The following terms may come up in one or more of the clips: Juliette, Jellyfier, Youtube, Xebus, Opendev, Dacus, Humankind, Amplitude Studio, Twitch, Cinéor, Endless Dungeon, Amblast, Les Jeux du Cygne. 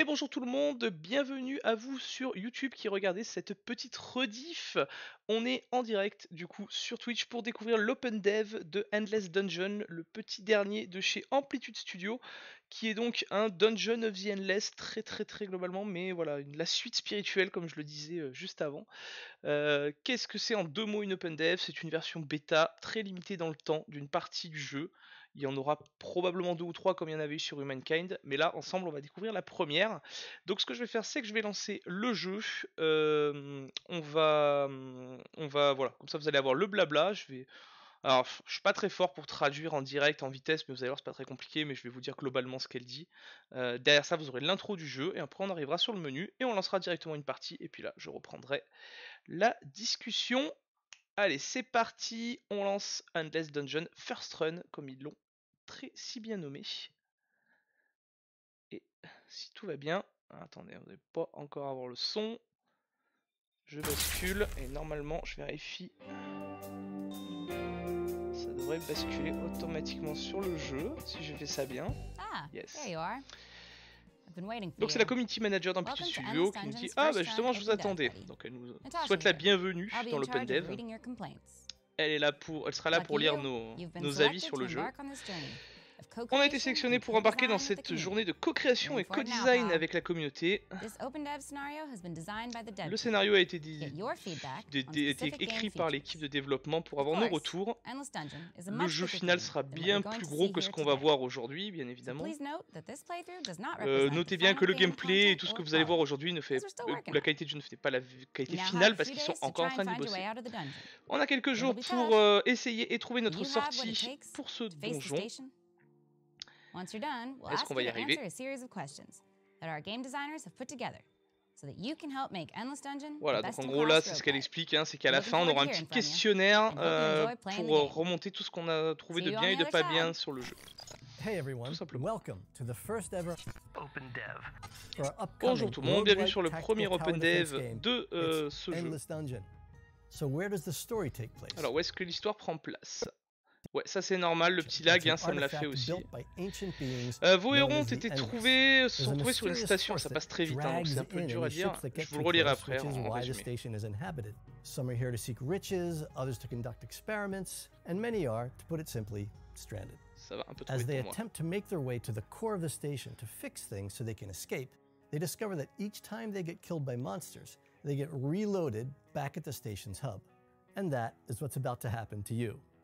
Et bonjour tout le monde, bienvenue à vous sur YouTube qui regardez cette petite rediff. On est en direct du coup sur Twitch pour découvrir l'Opendev de Endless Dungeon, le petit dernier de chez Amplitude Studio, qui est donc un Dungeon of the Endless très globalement, mais voilà, la suite spirituelle comme je le disais juste avant. Qu'est-ce que c'est en deux mots une Opendev? C'est une version bêta très limitée dans le temps d'une partie du jeu. Il y en aura probablement 2 ou 3 comme il y en avait eu sur Humankind, mais là ensemble on va découvrir la première. Donc ce que je vais faire, c'est que je vais lancer le jeu, voilà, comme ça vous allez avoir le blabla. Alors je suis pas très fort pour traduire en direct, en vitesse, mais vous allez voir c'est pas très compliqué, mais je vais vous dire globalement ce qu'elle dit. Derrière ça vous aurez l'intro du jeu, et après on arrivera sur le menu, et on lancera directement une partie, et puis là je reprendrai la discussion. Allez, c'est parti, on lance Endless Dungeon First Run, comme ils l'ont très si bien nommé. Et si tout va bien, attendez, on ne devait pas encore avoir le son. Je bascule et normalement je vérifie. Ça devrait basculer automatiquement sur le jeu, si je fais ça bien. Yes. Donc c'est la community manager d'Amplitude Studio qui nous dit « Ah bah justement je vous attendais ». Donc elle nous souhaite la bienvenue dans l'Opendev. Elle sera là pour lire nos avis sur le jeu. On a été sélectionnés pour embarquer dans cette journée de co-création et co-design avec la communauté. Le scénario a été écrit par l'équipe de développement pour avoir nos retours. Le jeu final sera bien plus gros que ce qu'on va voir aujourd'hui, bien évidemment. Notez bien que le gameplay et tout ce que vous allez voir aujourd'hui ne fait la qualité du jeu ne fait pas la qualité finale parce qu'ils sont encore en train de bosser. On a quelques jours pour essayer et trouver notre sortie pour ce donjon. Est-ce qu'on va y arriver? Voilà, donc en gros là, c'est ce qu'elle explique, hein, c'est qu'à la fin, on aura un petit questionnaire pour remonter tout ce qu'on a trouvé de bien et de pas bien sur le jeu. Tout simplement. Bonjour tout le monde, bienvenue sur le premier Opendev de ce jeu. Alors, où est-ce que l'histoire prend place? Ouais, ça c'est normal, le petit lag, hein, ça me l'a fait aussi. Vos héros ont été trouvés, se sont trouvés sur une station, ça passe très vite, hein, donc c'est un peu dur à dire. Je vous le relirai après, en résumé. Ça va un peu trop vite pour moi.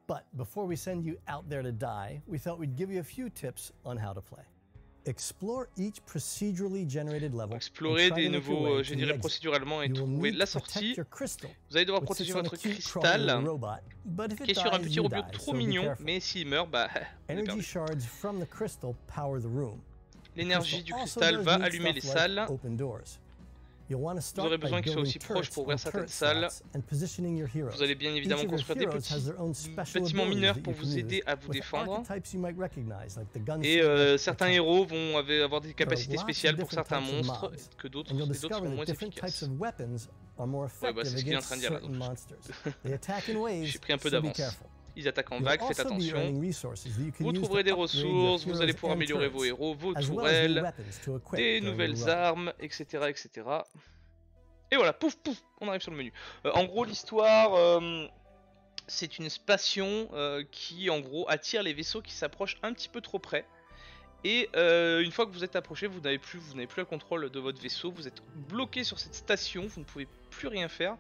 But before we send you out there to die, we thought we'd give you a few tips on how to play. Explore each procedurally generated level. Explorer des nouveaux générés procéduralement et trouver la sortie. Vous allez devoir protéger votre cristal qui est sur un petit robot trop mignon, mais s'il meurt, bah on est perdu. L'énergie du cristal va allumer les salles. Vous aurez besoin qu'ils soient aussi proches pour ouvrir certaines salles. Vous allez bien évidemment construire des petits bâtiments mineurs pour vous aider à vous défendre. Et certains héros vont avoir des capacités spéciales pour certains monstres que d'autres, et d'autres seront moins efficaces. Ouais, bah, c'est ce qu'il est en train de dire là. J'ai pris un peu d'avance. Ils attaquent en vague, faites attention. Vous trouverez des ressources, vous allez pouvoir améliorer vos héros, vos tourelles, des nouvelles armes, etc., etc. Et voilà, pouf pouf, on arrive sur le menu. En gros, l'histoire, c'est une station qui, en gros, attire les vaisseaux qui s'approchent un petit peu trop près. Et une fois que vous êtes approché, vous n'avez plus le contrôle de votre vaisseau, vous êtes bloqué sur cette station, vous ne pouvez plus rien faire.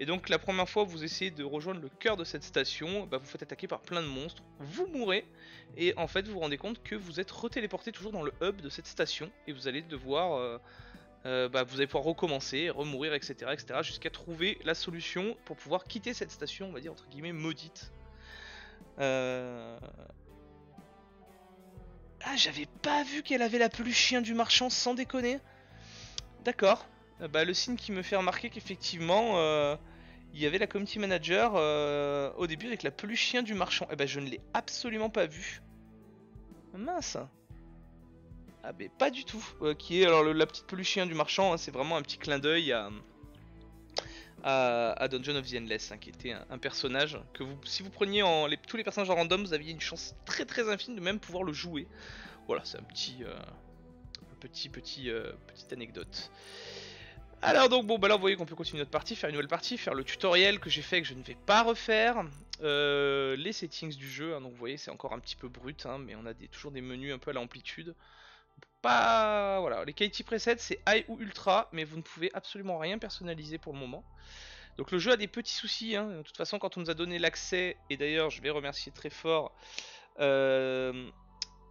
Et donc la première fois que vous essayez de rejoindre le cœur de cette station, bah, vous faites attaquer par plein de monstres, vous mourrez, et en fait vous vous rendez compte que vous êtes retéléporté toujours dans le hub de cette station, et vous allez devoir vous allez pouvoir recommencer, remourir, etc. jusqu'à trouver la solution pour pouvoir quitter cette station, on va dire entre guillemets maudite. Ah, j'avais pas vu qu'elle avait la peluche chien du marchand, sans déconner. D'accord. Bah, le signe qui me fait remarquer qu'effectivement, il y avait la community manager au début avec la peluche chien du marchand. Eh bah, je ne l'ai absolument pas vu. Mince. Ah, bah, pas du tout. Qui est alors la petite peluche chien du marchand, hein, c'est vraiment un petit clin d'œil à Dungeon of the Endless, hein, qui était un personnage que si vous preniez tous les personnages en random, vous aviez une chance très infime de même pouvoir le jouer. Voilà, c'est un petit petite anecdote. Alors donc bon bah là vous voyez qu'on peut continuer notre partie, faire une nouvelle partie, faire le tutoriel que j'ai fait et que je ne vais pas refaire, les settings du jeu, hein, donc vous voyez c'est encore un petit peu brut, hein, mais on a toujours des menus un peu à l'amplitude. Pas voilà, les quality presets c'est high ou ultra, mais vous ne pouvez absolument rien personnaliser pour le moment. Donc le jeu a des petits soucis, hein. De toute façon quand on nous a donné l'accès, et d'ailleurs je vais remercier très fort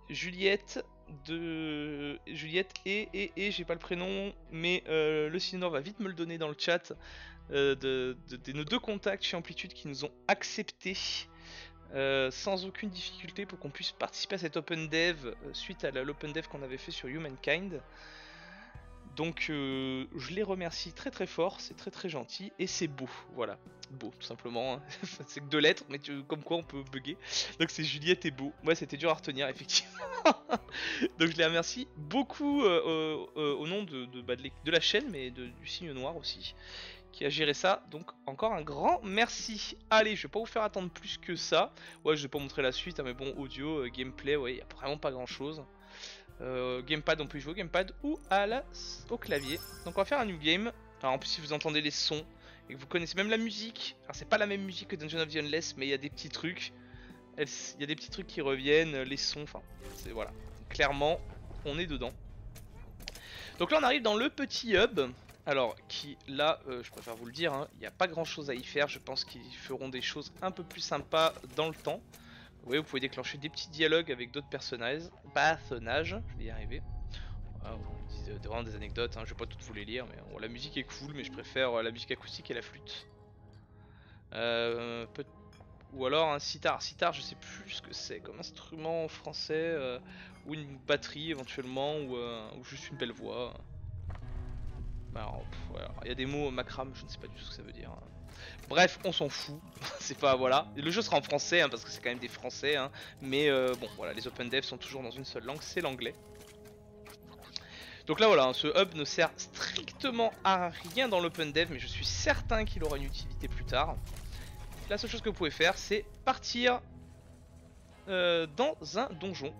Juliette. De Juliette et j'ai pas le prénom, mais le Cinéor va vite me le donner dans le chat, de nos deux contacts chez Amplitude qui nous ont accepté sans aucune difficulté pour qu'on puisse participer à cet Open Dev suite à l'Open Dev qu'on avait fait sur Humankind. Donc je les remercie très très fort, c'est très très gentil et c'est beau, voilà, beau tout simplement, hein. C'est que deux lettres mais comme quoi on peut bugger, donc c'est Juliette et beau, ouais c'était dur à retenir effectivement. Donc je les remercie beaucoup au nom de la chaîne mais du Cygne noir aussi qui a géré ça, donc encore un grand merci. Allez je vais pas vous faire attendre plus que ça, ouais je vais pas montrer la suite, hein, mais bon audio, gameplay, ouais y a vraiment pas grand chose. Gamepad, on peut y jouer au gamepad ou au clavier. Donc on va faire un new game. Alors en plus si vous entendez les sons et que vous connaissez même la musique, alors c'est pas la même musique que Dungeon of the Endless, mais il y a des petits trucs, qui reviennent, les sons, enfin c'est voilà. Clairement on est dedans. Donc là on arrive dans le petit hub. Alors qui là je préfère vous le dire, hein, il n'y a pas grand chose à y faire. Je pense qu'ils feront des choses un peu plus sympas dans le temps. Vous voyez, vous pouvez déclencher des petits dialogues avec d'autres personnages, je vais y arriver. Voilà, on dit vraiment des anecdotes, hein. Je vais pas toutes vous les lire, mais bon, la musique est cool, mais je préfère la musique acoustique et la flûte. Ou alors un sitar, je sais plus ce que c'est, comme instrument français, ou une batterie éventuellement, ou juste une belle voix. Alors, il y a des mots macram, je ne sais pas du tout ce que ça veut dire. Hein. Bref, on s'en fout, c'est pas voilà. Le jeu sera en français hein, parce que c'est quand même des français, hein, mais bon voilà, les open devs sont toujours dans une seule langue, c'est l'anglais. Donc là voilà, hein, ce hub ne sert strictement à rien dans l'open dev, mais je suis certain qu'il aura une utilité plus tard. La seule chose que vous pouvez faire, c'est partir dans un donjon.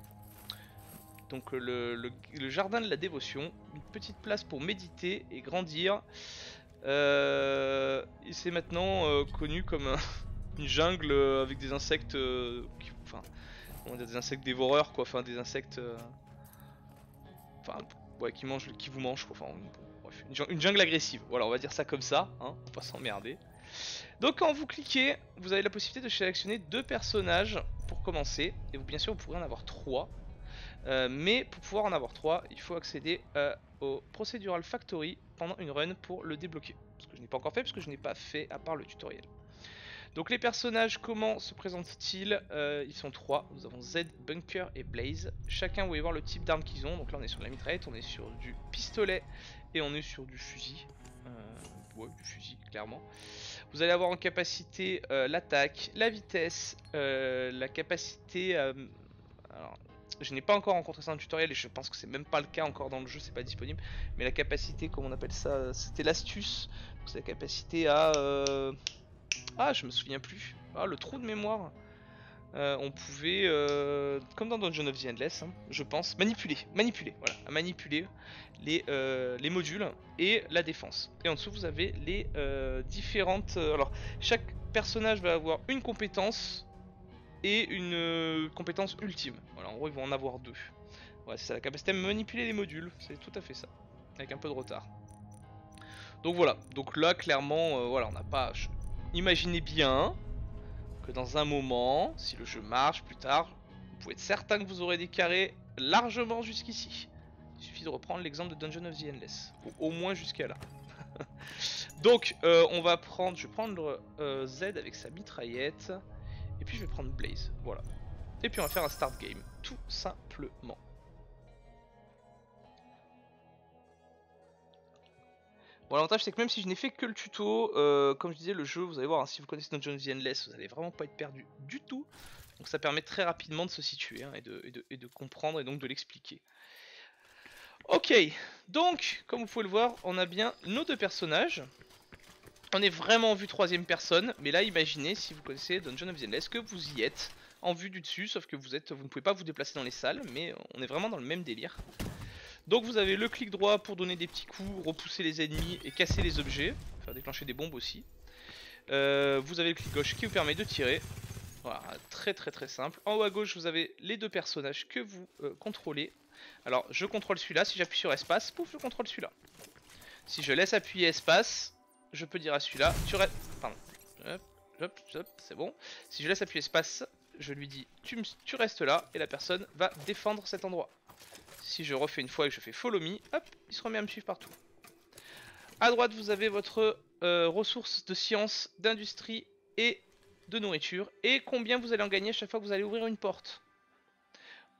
Donc le jardin de la dévotion, une petite place pour méditer et grandir. C'est maintenant connu comme une jungle avec des insectes, enfin, on dit des insectes dévoreurs quoi, enfin des insectes, enfin, ouais, qui vous mangent quoi, enfin, bref, une jungle agressive. Voilà, on va dire ça comme ça, hein, on va s'emmerder. Donc quand vous cliquez, vous avez la possibilité de sélectionner deux personnages pour commencer, et vous, bien sûr, vous pourrez en avoir trois. Mais pour pouvoir en avoir 3, il faut accéder au Procedural Factory pendant une run pour le débloquer. Ce que je n'ai pas encore fait, parce que je n'ai pas fait à part le tutoriel. Donc les personnages, comment se présentent-ils? Ils sont 3, nous avons Z, Bunker et Blaze. Chacun, vous pouvez voir le type d'armes qu'ils ont. Donc là on est sur de la mitraillette, on est sur du pistolet et on est sur du fusil. Ouais, du fusil, clairement. Vous allez avoir en capacité l'attaque, la vitesse, la capacité... alors, je n'ai pas encore rencontré ça dans le tutoriel et je pense que c'est même pas le cas encore dans le jeu, c'est pas disponible. Mais la capacité, comme on appelle ça, c'était l'astuce. C'est la capacité à... Ah, je me souviens plus. Ah, le trou de mémoire. On pouvait, comme dans Dungeon of the Endless, hein, je pense, manipuler, voilà, manipuler les modules et la défense. Et en dessous, vous avez les différentes... alors, chaque personnage va avoir une compétence... et une compétence ultime. Voilà, en gros ils vont en avoir deux. Ouais, c'est ça, la capacité à manipuler les modules, c'est tout à fait ça, avec un peu de retard. Donc voilà, donc là clairement, voilà, on n'a pas... Imaginez bien que dans un moment, si le jeu marche plus tard, vous pouvez être certain que vous aurez des carrés largement jusqu'ici. Il suffit de reprendre l'exemple de Dungeon of the Endless, au moins jusqu'à là. Donc on va prendre, je vais prendre Z avec sa mitraillette. Et puis je vais prendre Blaze, voilà. Et puis on va faire un start game, tout simplement. Bon, l'avantage c'est que même si je n'ai fait que le tuto, comme je disais, le jeu, vous allez voir, hein, si vous connaissez Dungeon of the Endless, vous allez vraiment pas être perdu du tout. Donc ça permet très rapidement de se situer, hein, et de comprendre et donc de l'expliquer. Ok, donc comme vous pouvez le voir, on a bien nos deux personnages. On est vraiment en vue troisième personne, mais là imaginez si vous connaissez Dungeon of the Endless que vous y êtes en vue du dessus, sauf que vous ne pouvez pas vous déplacer dans les salles, mais on est vraiment dans le même délire. Donc vous avez le clic droit pour donner des petits coups, repousser les ennemis et casser les objets, faire déclencher des bombes aussi. Vous avez le clic gauche qui vous permet de tirer. Voilà, très simple. En haut à gauche vous avez les deux personnages que vous contrôlez. Alors je contrôle celui-là, si j'appuie sur espace, pouf, je contrôle celui-là. Si je laisse appuyer espace, je peux dire à celui-là, pardon, hop, c'est bon. Si je laisse appuyer espace, je lui dis tu restes là et la personne va défendre cet endroit. Si je refais une fois et que je fais follow me, hop, il se remet à me suivre partout. À droite vous avez votre ressources de science, d'industrie et de nourriture, et combien vous allez en gagner chaque fois que vous allez ouvrir une porte.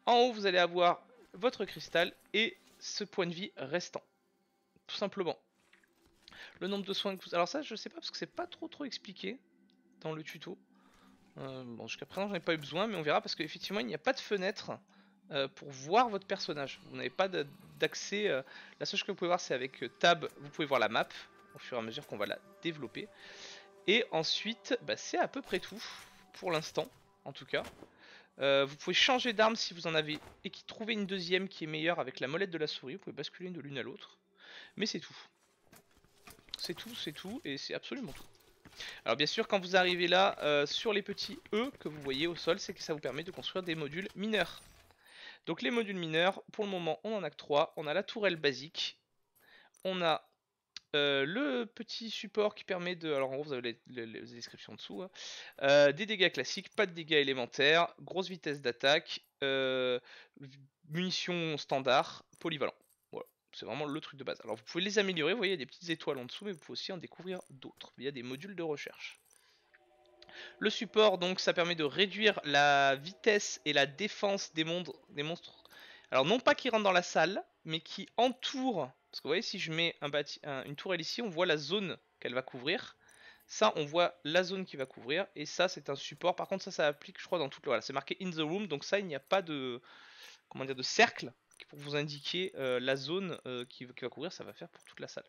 En haut vous allez avoir votre cristal et ce point de vie restant, tout simplement. Le nombre de soins que vous... Alors ça je sais pas parce que c'est pas trop expliqué dans le tuto. Bon, jusqu'à présent j'en ai pas eu besoin, mais on verra parce qu'effectivement il n'y a pas de fenêtre pour voir votre personnage. Vous n'avez pas d'accès, la seule chose que vous pouvez voir c'est avec tab, vous pouvez voir la map au fur et à mesure qu'on va la développer. Et ensuite, bah, c'est à peu près tout, pour l'instant, en tout cas. Vous pouvez changer d'arme si vous en avez et trouver une deuxième qui est meilleure avec la molette de la souris. Vous pouvez basculer de l'une à l'autre. Mais c'est tout. C'est tout, et c'est absolument tout. Alors bien sûr, quand vous arrivez là, sur les petits E que vous voyez au sol, c'est que ça vous permet de construire des modules mineurs. Donc les modules mineurs, pour le moment, on en a que 3. On a la tourelle basique. On a... le petit support qui permet de... Alors en gros vous avez les descriptions en dessous, hein. Des dégâts classiques, pas de dégâts élémentaires, grosse vitesse d'attaque, munitions standard, polyvalent. Voilà, c'est vraiment le truc de base. Alors vous pouvez les améliorer, vous voyez il y a des petites étoiles en dessous, mais vous pouvez aussi en découvrir d'autres. Il y a des modules de recherche. Le support donc ça permet de réduire la vitesse et la défense des monstres. Alors non pas qui rentrent dans la salle, mais qui entourent. Parce que vous voyez, si je mets une tourelle ici, on voit la zone qu'elle va couvrir. Ça, on voit la zone qui va couvrir. Et ça, c'est un support. Par contre, ça applique, je crois, dans toute le... Voilà, c'est marqué in the room. Donc ça, il n'y a pas de, comment dire, de cercle pour vous indiquer la zone qui va couvrir. Ça va faire pour toute la salle.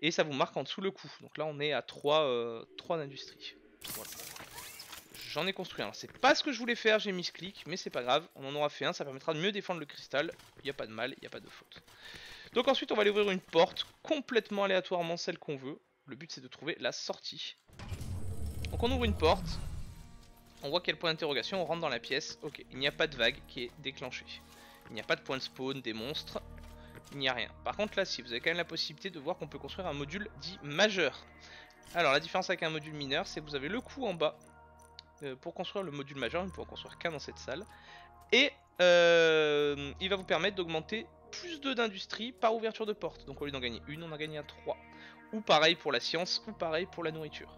Et ça vous marque en dessous le coup. Donc là, on est à 3 d'industrie. Voilà. J'en ai construit un. C'est pas ce que je voulais faire, j'ai mis ce clic, mais c'est pas grave. On en aura fait un, ça permettra de mieux défendre le cristal. Il n'y a pas de mal, il n'y a pas de faute. Donc ensuite on va aller ouvrir une porte, complètement aléatoirement celle qu'on veut. Le but c'est de trouver la sortie. Donc on ouvre une porte, on voit quel point d'interrogation, on rentre dans la pièce. Ok, il n'y a pas de vague qui est déclenchée. Il n'y a pas de point de spawn, des monstres, il n'y a rien. Par contre là si vous avez quand même la possibilité de voir qu'on peut construire un module dit majeur. Alors la différence avec un module mineur c'est que vous avez le coup en bas. Pour construire le module majeur, on ne peut en construire qu'un dans cette salle. Et il va vous permettre d'augmenter plus de d'industrie par ouverture de porte. Donc au lieu d'en gagner une, on en gagne 3. Ou pareil pour la science, ou pareil pour la nourriture.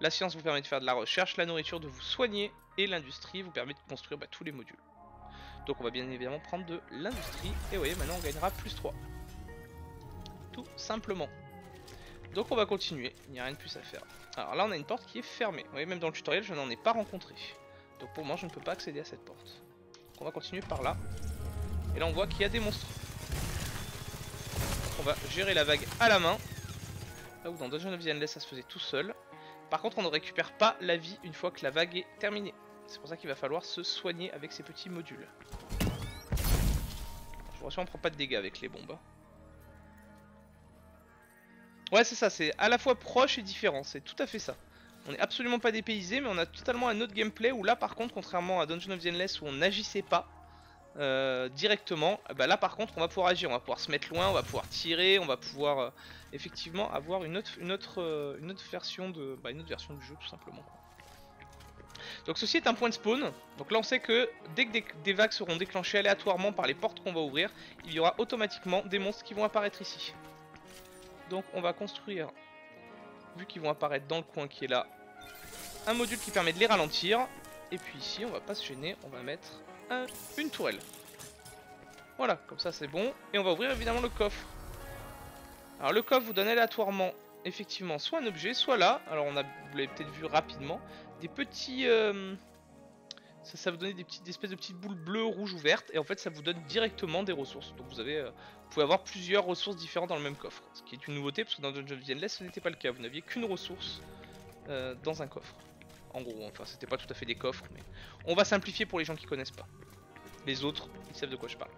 La science vous permet de faire de la recherche, la nourriture de vous soigner, et l'industrie vous permet de construire tous les modules. Donc on va bien évidemment prendre de l'industrie, et vous voyez maintenant on gagnera plus 3. Tout simplement. Donc on va continuer, il n'y a rien de plus à faire. Alors là on a une porte qui est fermée, vous voyez même dans le tutoriel je n'en ai pas rencontré. Donc pour moi je ne peux pas accéder à cette porte. Donc on va continuer par là. Et là on voit qu'il y a des monstres. Donc on va gérer la vague à la main. Là où dans Dungeon of the Endless ça se faisait tout seul. Par contre on ne récupère pas la vie une fois que la vague est terminée. C'est pour ça qu'il va falloir se soigner avec ces petits modules. Je vous rassure on ne prend pas de dégâts avec les bombes. Ouais c'est ça, c'est à la fois proche et différent, c'est tout à fait ça. On n'est absolument pas dépaysé mais on a totalement un autre gameplay où là par contre contrairement à Dungeon of the Endless où on n'agissait pas directement, bah là par contre on va pouvoir agir, on va pouvoir se mettre loin, on va pouvoir tirer, on va pouvoir effectivement avoir une autre version de, une autre version du jeu tout simplement. Donc ceci est un point de spawn, donc là on sait que dès que des vagues seront déclenchées aléatoirement par les portes qu'on va ouvrir, il y aura automatiquement des monstres qui vont apparaître ici. Donc on va construire, vu qu'ils vont apparaître dans le coin qui est là, un module qui permet de les ralentir. Et puis ici on va pas se gêner, on va mettre une tourelle. Voilà, comme ça c'est bon. Et on va ouvrir évidemment le coffre. Alors le coffre vous donne aléatoirement, effectivement, soit un objet, soit là. Alors on a, vous l'avez peut-être vu rapidement, des petits... Ça vous donne des espèces de petites boules bleues, rouges ou vertes. Et en fait ça vous donne directement des ressources. Donc vous avez, vous pouvez avoir plusieurs ressources différentes dans le même coffre. Ce qui est une nouveauté parce que dans Dungeon of the Endless ce n'était pas le cas. Vous n'aviez qu'une ressource dans un coffre. En gros, enfin c'était pas tout à fait des coffres. Mais on va simplifier pour les gens qui connaissent pas. Les autres, ils savent de quoi je parle.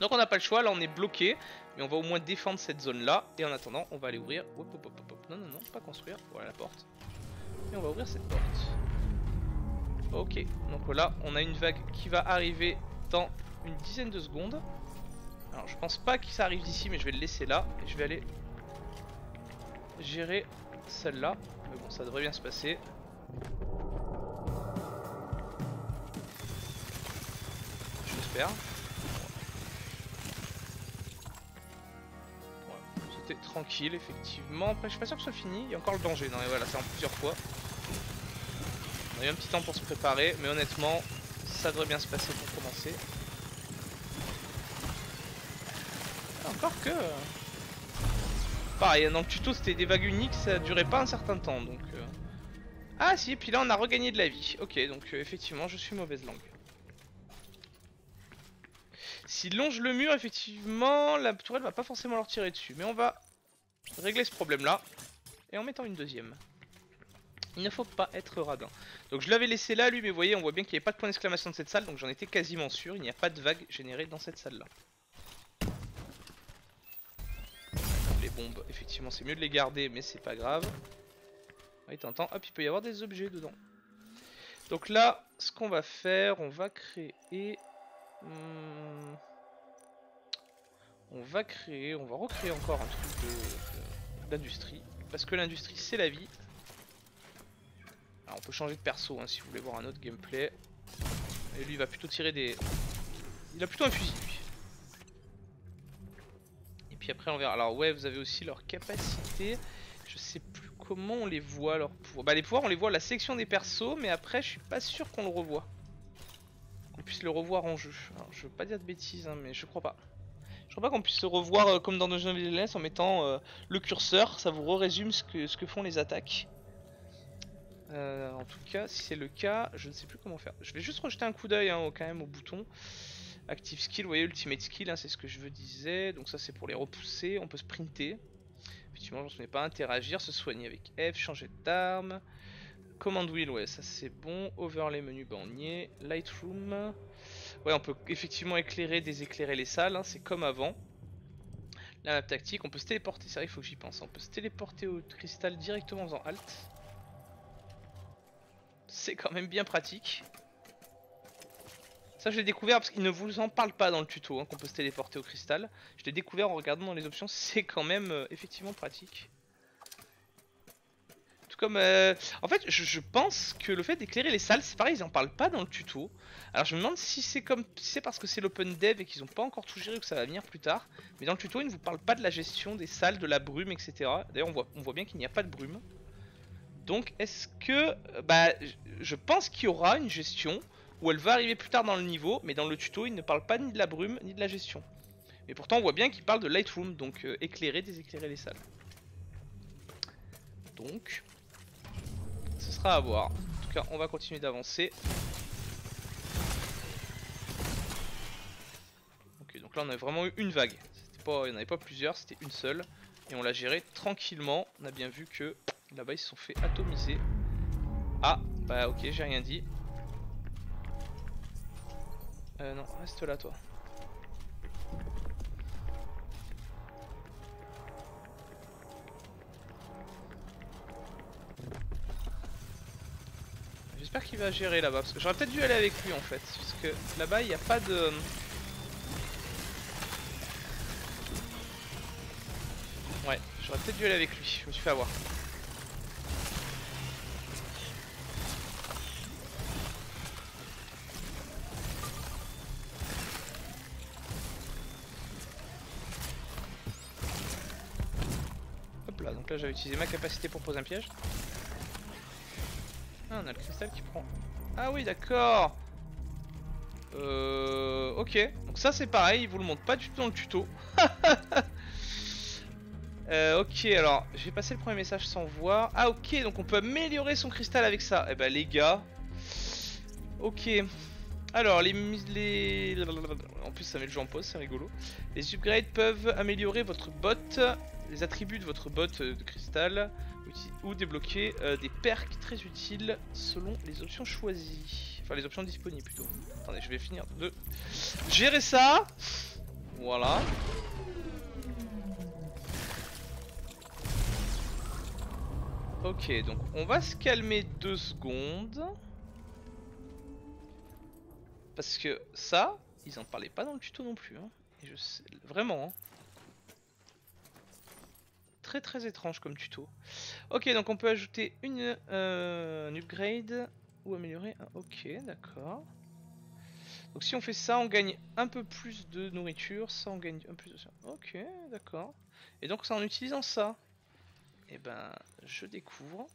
Donc on n'a pas le choix, là on est bloqué, mais on va au moins défendre cette zone là. Et en attendant on va aller ouvrir, hop hop hop hop, non non non, pas construire, voilà la porte. Et on va ouvrir cette porte. Ok, donc là on a une vague qui va arriver dans une dizaine de secondes. Alors je pense pas que ça arrive d'ici, mais je vais le laisser là. Et je vais aller gérer celle-là. Mais bon, ça devrait bien se passer. J'espère. Ouais, c'était tranquille, effectivement. Après, je suis pas sûr que ce soit fini. Il y a encore le danger. Non, mais voilà, c'est en plusieurs fois. On a eu un petit temps pour se préparer, mais honnêtement, ça devrait bien se passer pour commencer. Encore que... pareil, dans le tuto c'était des vagues uniques, ça durait pas un certain temps, donc... Ah si, puis là on a regagné de la vie. Ok, donc effectivement je suis mauvaise langue. S'ils longent le mur, effectivement, la tourelle va pas forcément leur tirer dessus. Mais on va régler ce problème là, et en mettant une deuxième. Il ne faut pas être radin. Donc je l'avais laissé là lui, mais vous voyez, on voit bien qu'il n'y avait pas de point d'exclamation de cette salle, donc j'en étais quasiment sûr, il n'y a pas de vague générée dans cette salle là. Les bombes, effectivement c'est mieux de les garder, mais c'est pas grave. Et t'entends, hop, il peut y avoir des objets dedans. Donc là, ce qu'on va faire, on va créer... on va recréer encore un truc d'industrie. Parce que l'industrie c'est la vie. Alors on peut changer de perso hein, si vous voulez voir un autre gameplay. Et lui il va plutôt tirer des... il a plutôt un fusil lui. Et puis après on verra. Alors ouais, vous avez aussi leurs capacités. Je sais plus comment on les voit leurs pouvoirs. Bah les pouvoirs on les voit à la section des persos, mais après je suis pas sûr qu'on le revoit. Qu'on puisse le revoir en jeu. Alors je veux pas dire de bêtises hein, mais je crois pas. Je crois pas qu'on puisse le revoir comme dans Dungeon Endless en mettant le curseur. Ça vous résume ce que font les attaques. En tout cas, si c'est le cas, je ne sais plus comment faire. Je vais juste rejeter un coup d'œil hein, quand même au bouton. Active skill, vous voyez, ultimate skill, hein, c'est ce que je vous disais. Donc ça c'est pour les repousser, on peut sprinter. Effectivement, je ne souviens pas, interagir, se soigner avec F, changer d'arme. Command wheel, ouais, ça c'est bon. Overlay menu, ben on y est. Lightroom. Ouais, on peut effectivement éclairer, déséclairer les salles, hein, c'est comme avant. La map tactique, on peut se téléporter, c'est vrai, il faut que j'y pense. On peut se téléporter au cristal directement en faisant Alt. C'est quand même bien pratique. Ça je l'ai découvert parce qu'il ne vous en parle pas dans le tuto hein, qu'on peut se téléporter au cristal. Je l'ai découvert en regardant dans les options. C'est quand même effectivement pratique. Tout comme en fait je pense que le fait d'éclairer les salles, c'est pareil, ils en parlent pas dans le tuto. Alors je me demande si c'est comme si c'est parce que c'est l'open dev et qu'ils n'ont pas encore tout géré ou que ça va venir plus tard. Mais dans le tuto ils ne vous parlent pas de la gestion des salles, de la brume, etc. D'ailleurs on voit bien qu'il n'y a pas de brume. Donc est-ce que, bah, je pense qu'il y aura une gestion où elle va arriver plus tard dans le niveau, mais dans le tuto il ne parle pas ni de la brume ni de la gestion. Mais pourtant on voit bien qu'il parle de Lightroom, donc éclairer, déséclairer les salles. Donc, ce sera à voir. En tout cas on va continuer d'avancer. Ok, donc là on a vraiment eu une vague, il n'y en avait pas plusieurs, c'était une seule. Et on l'a gérée tranquillement, on a bien vu que... là-bas ils se sont fait atomiser. Ah bah ok, j'ai rien dit. Non, reste là toi. J'espère qu'il va gérer là-bas, parce que j'aurais peut-être dû aller avec lui en fait, parce que là-bas il n'y a pas de... ouais, j'aurais peut-être dû aller avec lui, je me suis fait avoir. Donc là j'avais utilisé ma capacité pour poser un piège. Ah, on a le cristal qui prend. Ah oui d'accord. Ok. Donc ça c'est pareil, il vous le montre pas du tout dans le tuto. Ok, alors j'ai passé le premier message sans voir. Ah ok, donc on peut améliorer son cristal avec ça. Eh ben les gars. Ok. Alors les... en plus ça met le jeu en pause, c'est rigolo. Les upgrades peuvent améliorer votre bot, les attributs de votre bot de cristal, ou débloquer des perks très utiles selon les options choisies, enfin les options disponibles plutôt. Attendez, je vais finir de gérer ça. Voilà. Ok, donc on va se calmer 2 secondes. Parce que ça, ils en parlaient pas dans le tuto non plus. Hein. Et je sais, vraiment. Hein. Très très étrange comme tuto. Ok, donc on peut ajouter un upgrade ou améliorer un... Ok, d'accord. Donc si on fait ça, on gagne un peu plus de nourriture. Ça, on gagne un peu plus de... Ok, d'accord. Et donc ça, en utilisant ça, et eh ben, je découvre.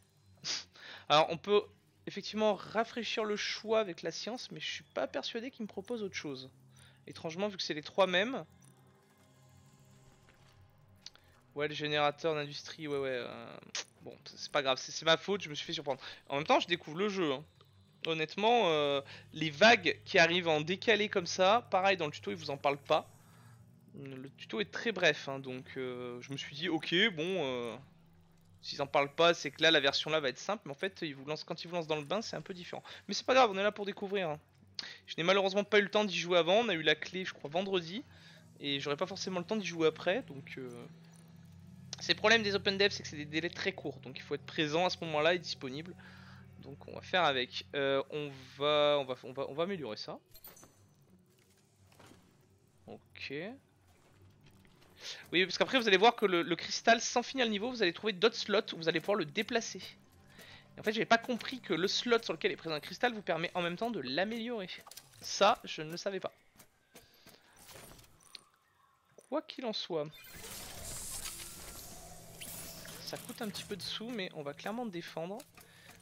Alors on peut effectivement rafraîchir le choix avec la science, mais je suis pas persuadé qu'il me propose autre chose. Étrangement, vu que c'est les trois mêmes. Ouais, le générateur d'industrie, ouais, ouais. Bon, c'est pas grave, c'est ma faute, je me suis fait surprendre. En même temps, je découvre le jeu. Hein. Honnêtement, les vagues qui arrivent en décalé comme ça, pareil, dans le tuto, ils vous en parlent pas. Le tuto est très bref, hein, donc je me suis dit, ok, bon, s'ils en parlent pas, c'est que là, la version là va être simple, mais en fait, ils vous lancent, quand ils vous lancent dans le bain, c'est un peu différent. Mais c'est pas grave, on est là pour découvrir. Hein. Je n'ai malheureusement pas eu le temps d'y jouer avant, on a eu la clé, je crois, vendredi, et j'aurais pas forcément le temps d'y jouer après, donc... C'est le problème des open dev, c'est que c'est des délais très courts, donc il faut être présent à ce moment-là et disponible. Donc on va faire avec. On va améliorer ça. Ok. Oui, parce qu'après vous allez voir que le cristal, sans finir le niveau, vous allez trouver d'autres slots où vous allez pouvoir le déplacer. Et en fait, j'avais pas compris que le slot sur lequel est présent un cristal vous permet en même temps de l'améliorer. Ça, je ne le savais pas. Quoi qu'il en soit. Ça coûte un petit peu de sous, mais on va clairement défendre.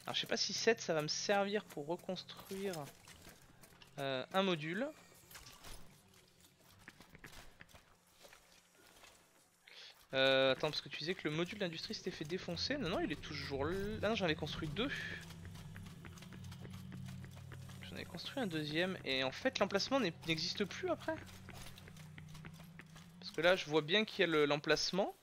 Alors je sais pas si 7 ça va me servir pour reconstruire un module. Attends, parce que tu disais que le module d'industrie s'était fait défoncer. Non, non, il est toujours là. Ah, j'en ai construit 2. J'en ai construit un deuxième. Et en fait, l'emplacement n'existe plus après. Parce que là, je vois bien qu'il y a l'emplacement.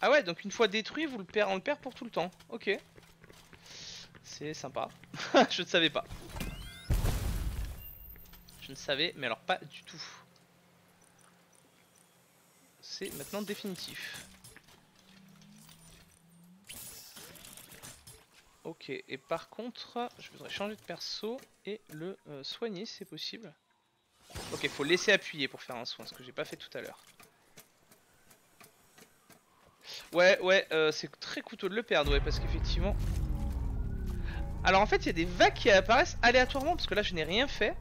Ah ouais, donc une fois détruit, vous le perd, on le perd pour tout le temps. Ok. C'est sympa. Je ne savais pas. Je ne savais, mais alors pas du tout. C'est maintenant définitif. Ok, et par contre, je voudrais changer de perso et le soigner si c'est possible. Ok, il faut laisser appuyer pour faire un soin, ce que j'ai pas fait tout à l'heure. Ouais, ouais, c'est très coûteux de le perdre, ouais, parce qu'effectivement... Alors en fait, il y a des vagues qui apparaissent aléatoirement, parce que là, je n'ai rien fait.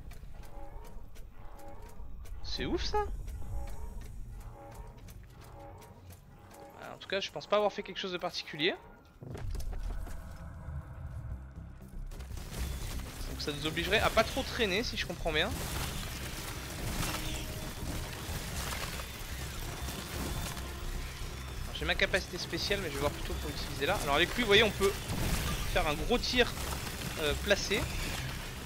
C'est ouf, ça. Alors, en tout cas, je pense pas avoir fait quelque chose de particulier. Donc ça nous obligerait à pas trop traîner, si je comprends bien. J'ai ma capacité spéciale, mais je vais voir plutôt pour l'utiliser là. Alors avec lui, vous voyez, on peut faire un gros tir placé.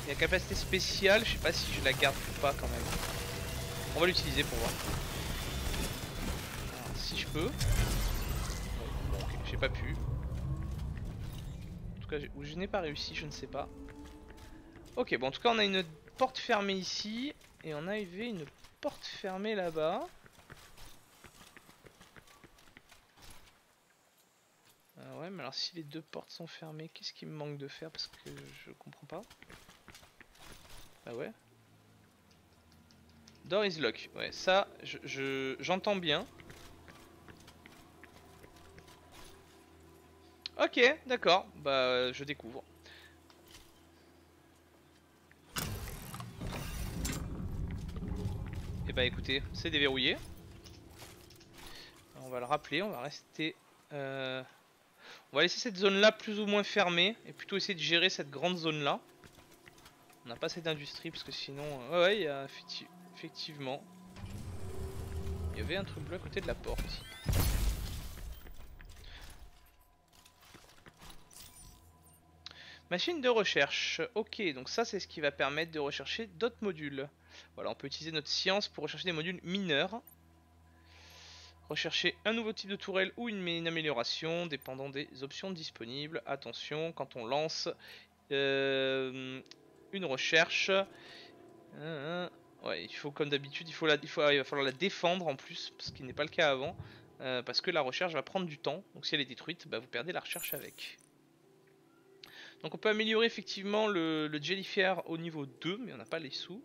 Et la capacité spéciale, je sais pas si je la garde ou pas quand même. On va l'utiliser pour voir. Alors, si je peux. Bon, ok, j'ai pas pu. En tout cas, ou je n'ai pas réussi, je ne sais pas. Ok, bon, en tout cas, on a une porte fermée ici. Et on a une porte fermée là-bas. Ouais, mais alors si les deux portes sont fermées, qu'est-ce qu'il me manque de faire? Parce que je comprends pas. Bah ouais. Door is lock. Ouais, ça, j'entends bien. Ok, d'accord. Bah, je découvre. Et bah écoutez, c'est déverrouillé. On va le rappeler, on va rester... On va laisser cette zone là plus ou moins fermée et plutôt essayer de gérer cette grande zone là. On n'a pas assez d'industrie parce que sinon... Ouais, il y a effectivement... Il y avait un truc bleu à côté de la porte. Machine de recherche. Ok, donc ça c'est ce qui va permettre de rechercher d'autres modules. Voilà, on peut utiliser notre science pour rechercher des modules mineurs. Rechercher un nouveau type de tourelle ou une amélioration dépendant des options disponibles. Attention, quand on lance une recherche, Ouais, il faut comme d'habitude, il va falloir la défendre en plus, ce qui n'est pas le cas avant, parce que la recherche va prendre du temps, donc si elle est détruite, bah, vous perdez la recherche avec. Donc on peut améliorer effectivement le jellyfier au niveau 2, mais on n'a pas les sous.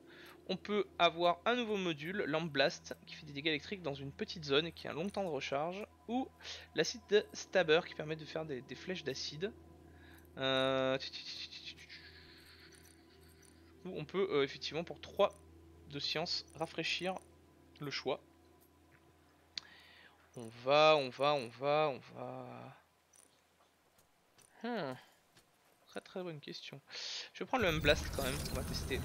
On peut avoir un nouveau module, l'Amblast, qui fait des dégâts électriques dans une petite zone et qui a un long temps de recharge, ou l'acide Stabber qui permet de faire des flèches d'acide. On peut effectivement pour 3 de science rafraîchir le choix. On va... Très très bonne question. Je vais prendre le Amblast quand même, on va tester.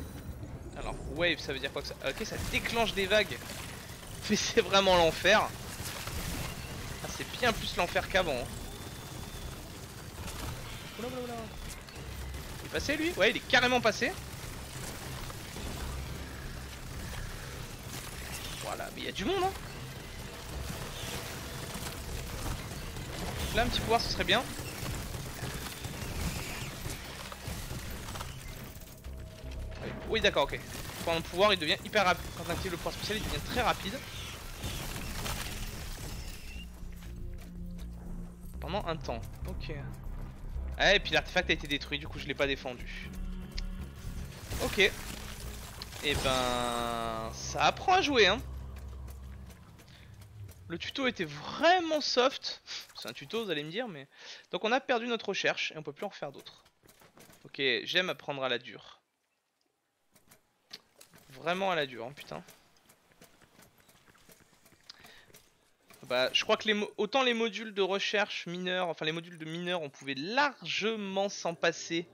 Alors, wave, ça veut dire quoi que ça? Ok, ça déclenche des vagues. Mais c'est vraiment l'enfer. Ah, c'est bien plus l'enfer qu'avant. Il est passé lui? Ouais, il est carrément passé. Voilà, mais il y a du monde, hein. Là, un petit pouvoir, ce serait bien. Oui d'accord, ok. Pendant le pouvoir il devient hyper rapide. Quand on active le pouvoir spécial il devient très rapide. Pendant un temps. Ok. Ah, et puis l'artefact a été détruit, du coup je l'ai pas défendu. Ok. Et ben ça apprend à jouer hein. Le tuto était vraiment soft. C'est un tuto vous allez me dire mais. Donc on a perdu notre recherche et on peut plus en refaire d'autres. Ok, j'aime apprendre à la dure. Vraiment à la dure, hein, putain. Bah, je crois que autant les modules de recherche mineurs, enfin les modules de mineurs, on pouvait largement s'en passer.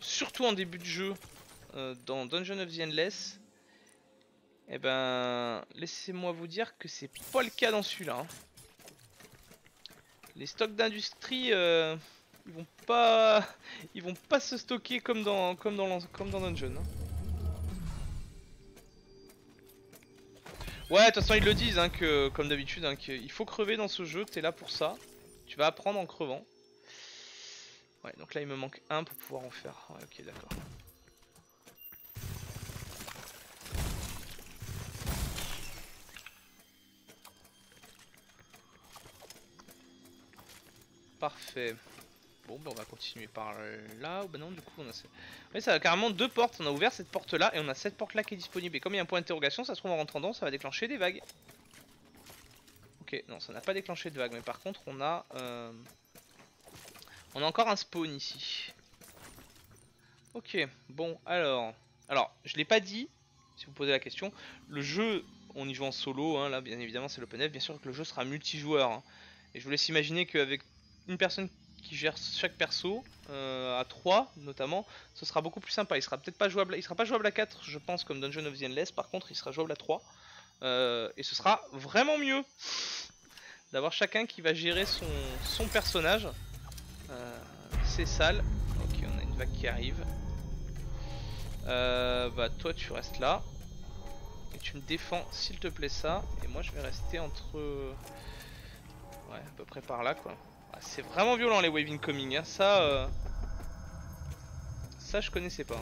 Surtout en début de jeu, dans Dungeon of the Endless. Et ben, laissez-moi vous dire que c'est pas le cas dans celui-là. Hein. Les stocks d'industrie... Ils vont pas se stocker comme dans Dungeon. Hein. Ouais, de toute façon ils le disent hein, que comme d'habitude, hein, qu'il faut crever dans ce jeu. T'es là pour ça. Tu vas apprendre en crevant. Ouais, donc là il me manque un pour pouvoir en faire. Ouais, ok, d'accord. Parfait. Bon ben on va continuer par là, ou ben non du coup on a... Oui ça a carrément deux portes, on a ouvert cette porte là et on a cette porte là qui est disponible. Et comme il y a un point d'interrogation, ça se trouve en rentrant dedans, ça va déclencher des vagues. Ok, non ça n'a pas déclenché de vagues, mais par contre on a encore un spawn ici. Ok, bon alors je l'ai pas dit, si vous posez la question, le jeu, on y joue en solo, hein, là bien évidemment c'est l'Opendev, bien sûr que le jeu sera multijoueur. Hein. Et je vous laisse imaginer qu'avec une personne qui gère chaque perso à 3 notamment, ce sera beaucoup plus sympa. Il sera peut-être pas jouable, il sera pas jouable à 4 je pense comme Dungeon of the Endless, par contre il sera jouable à 3 et ce sera vraiment mieux d'avoir chacun qui va gérer son personnage. C'est sale. Ok, on a une vague qui arrive. Bah toi tu restes là et tu me défends s'il te plaît ça, et moi je vais rester entre ouais à peu près par là quoi. C'est vraiment violent les wave incoming, hein. Ça, ça je connaissais pas.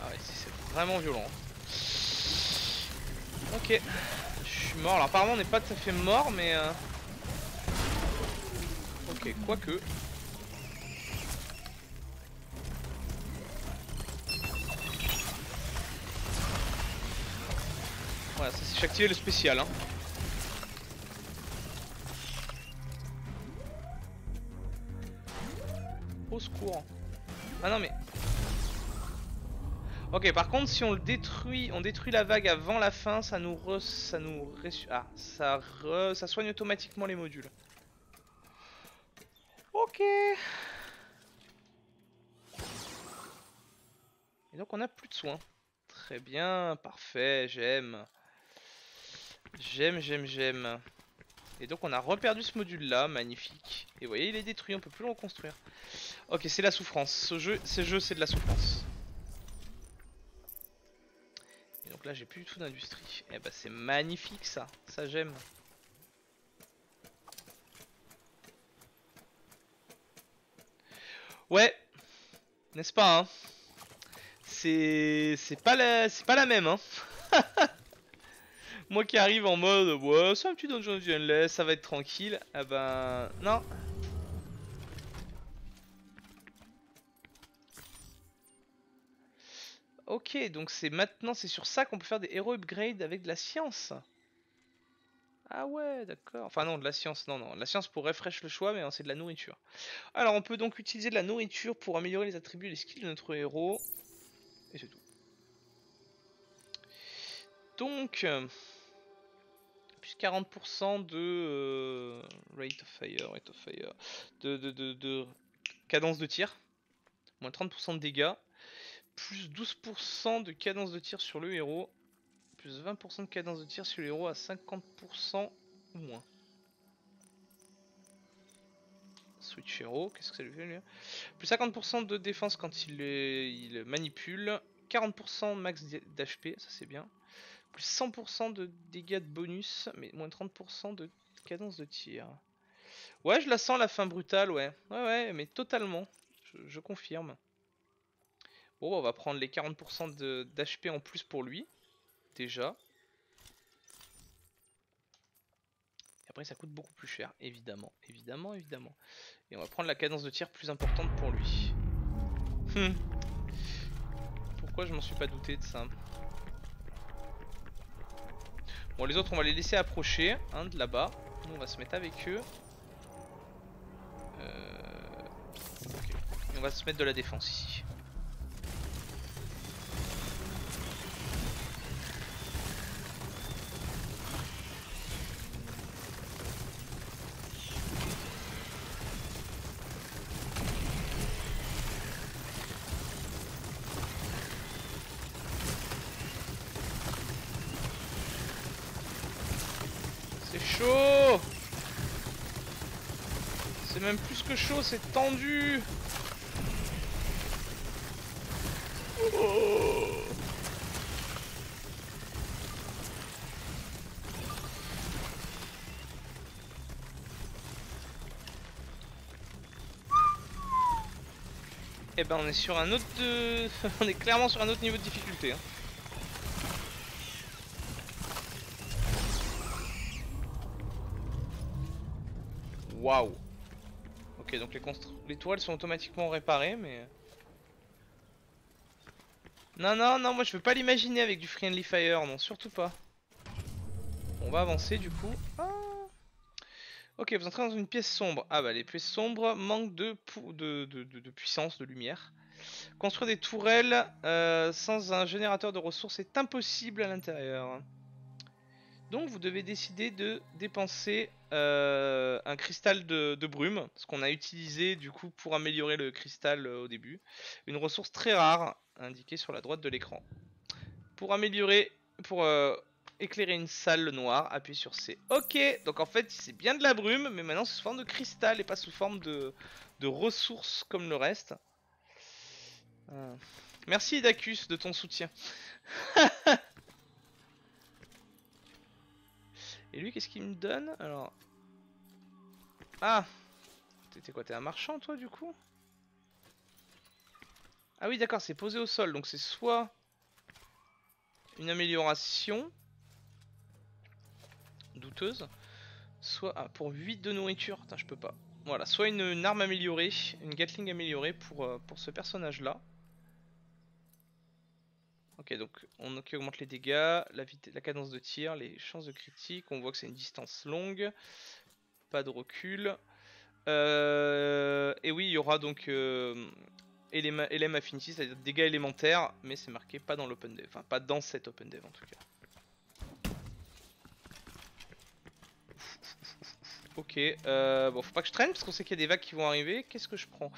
Ah ouais, c'est vraiment violent. Ok, je suis mort. Alors apparemment on n'est pas tout à fait mort, mais... Ok, quoique. Voilà, ça c'est activé le spécial. Hein. Au secours. Ah non mais... Ok, par contre si on le détruit, on détruit la vague avant la fin, ça soigne automatiquement les modules. Ok. Et donc on a plus de soins. Très bien, parfait, j'aime. J'aime. Et donc on a reperdu ce module là, magnifique. Et vous voyez il est détruit, on peut plus le reconstruire. Ok, c'est la souffrance, ce jeu c'est de la souffrance. Donc là j'ai plus du tout d'industrie. Et bah c'est magnifique ça, ça j'aime. Ouais, n'est-ce pas hein? C'est pas la même hein. Moi qui arrive en mode ouais c'est un petit dungeon du endless, ça va être tranquille. Ah ben non. Ok, donc c'est maintenant, c'est sur ça qu'on peut faire des hero upgrade avec de la science. Ah ouais, d'accord. Enfin non, de la science, non, non. La science pour refresh le choix, mais hein, c'est de la nourriture. Alors on peut donc utiliser de la nourriture pour améliorer les attributs et les skills de notre héros. Et c'est tout. Donc, plus 40% de rate of fire, de cadence de tir, moins 30% de dégâts, plus 12% de cadence de tir sur le héros, plus 20% de cadence de tir sur le héros à 50% ou moins. Switch héros, qu'est-ce que ça lui fait lui? Plus 50% de défense quand il manipule, 40% max d'HP, ça c'est bien. Plus 100% de dégâts de bonus, mais moins 30% de cadence de tir. Ouais, je la sens la fin brutale, ouais. Ouais, ouais, mais totalement. Je confirme. Bon, bah, on va prendre les 40% d'HP en plus pour lui. Déjà. Et après, ça coûte beaucoup plus cher, évidemment. Évidemment, évidemment. Et on va prendre la cadence de tir plus importante pour lui. Pourquoi je m'en suis pas douté de ça ? Bon, les autres on va les laisser approcher hein, de là-bas. Nous on va se mettre avec eux. Okay. Et on va se mettre de la défense ici. Chaud, c'est tendu. Oh. Et ben on est sur un autre de... on est clairement sur un autre niveau de difficulté hein. Waouh. Ok, donc les toiles sont automatiquement réparées, mais... Non, non, non, moi je veux pas l'imaginer avec du friendly fire, non, surtout pas. On va avancer du coup. Ah. Ok, vous entrez dans une pièce sombre. Ah bah les pièces sombres manquent de puissance, de lumière. Construire des tourelles sans un générateur de ressources est impossible à l'intérieur. Donc vous devez décider de dépenser un cristal de brume, ce qu'on a utilisé du coup pour améliorer le cristal au début. Une ressource très rare, indiquée sur la droite de l'écran. Pour éclairer une salle noire, appuyez sur C. Ok, donc en fait c'est bien de la brume, mais maintenant c'est sous forme de cristal et pas sous forme de ressources comme le reste. Merci Dacus de ton soutien. Et lui, qu'est-ce qu'il me donne? Alors. Ah! T'étais quoi? T'es un marchand, toi, du coup? Ah oui, d'accord, c'est posé au sol. Donc, c'est soit une amélioration douteuse, soit. Ah, pour 8 de nourriture. Putain, je peux pas. Voilà, soit une arme améliorée, une gatling améliorée pour ce personnage-là. Ok, donc on augmente les dégâts, la cadence de tir, les chances de critique, on voit que c'est une distance longue, pas de recul. Et oui, il y aura donc LM Affinity, c'est-à-dire dégâts élémentaires, mais c'est marqué pas dans l'Opendev, enfin pas dans cet Opendev en tout cas. Ok, bon faut pas que je traîne parce qu'on sait qu'il y a des vagues qui vont arriver, qu'est-ce que je prends?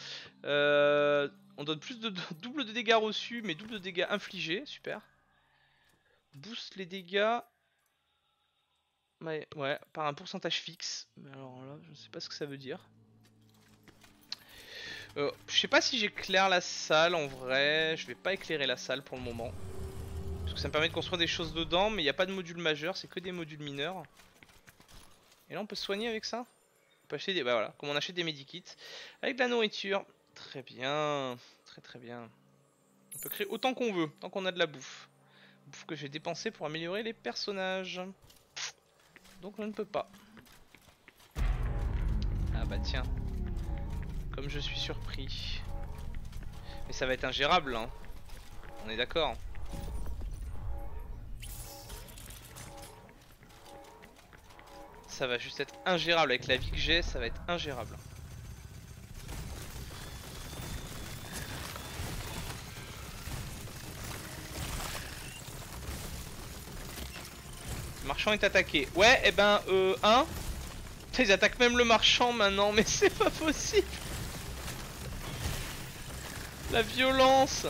On donne plus de double de dégâts reçus, mais double de dégâts infligés, super. Boost les dégâts ouais, par un pourcentage fixe. Mais alors là, je ne sais pas ce que ça veut dire. Je sais pas si j'éclaire la salle en vrai. Je vais pas éclairer la salle pour le moment. Parce que ça me permet de construire des choses dedans, mais il n'y a pas de modules majeurs, c'est que des modules mineurs. Et là on peut se soigner avec ça. On peut acheter des... Bah voilà, comme on achète des medikits. Avec de la nourriture. Très bien, très bien. On peut créer autant qu'on veut, tant qu'on a de la bouffe. Bouffe que j'ai dépensée pour améliorer les personnages. Donc je ne peux pas. Ah bah tiens. Comme je suis surpris. Mais ça va être ingérable, hein. On est d'accord. Ça va juste être ingérable. Avec la vie que j'ai, ça va être ingérable. Le marchand est attaqué. Ouais, et ben, hein. Ils attaquent même le marchand maintenant, mais c'est pas possible. La violence.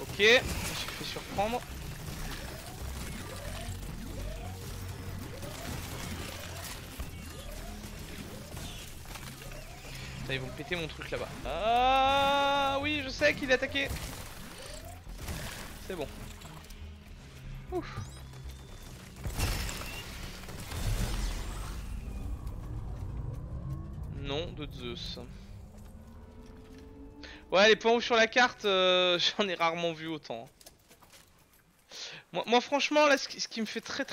Ok, je me suis fait surprendre. Ils vont péter mon truc là-bas. Ah oui, je sais qu'il est attaqué. C'est bon. Ouf. Nom de Zeus. Ouais, les points rouges sur la carte, j'en ai rarement vu autant. Moi franchement, là, ce qui me fait très...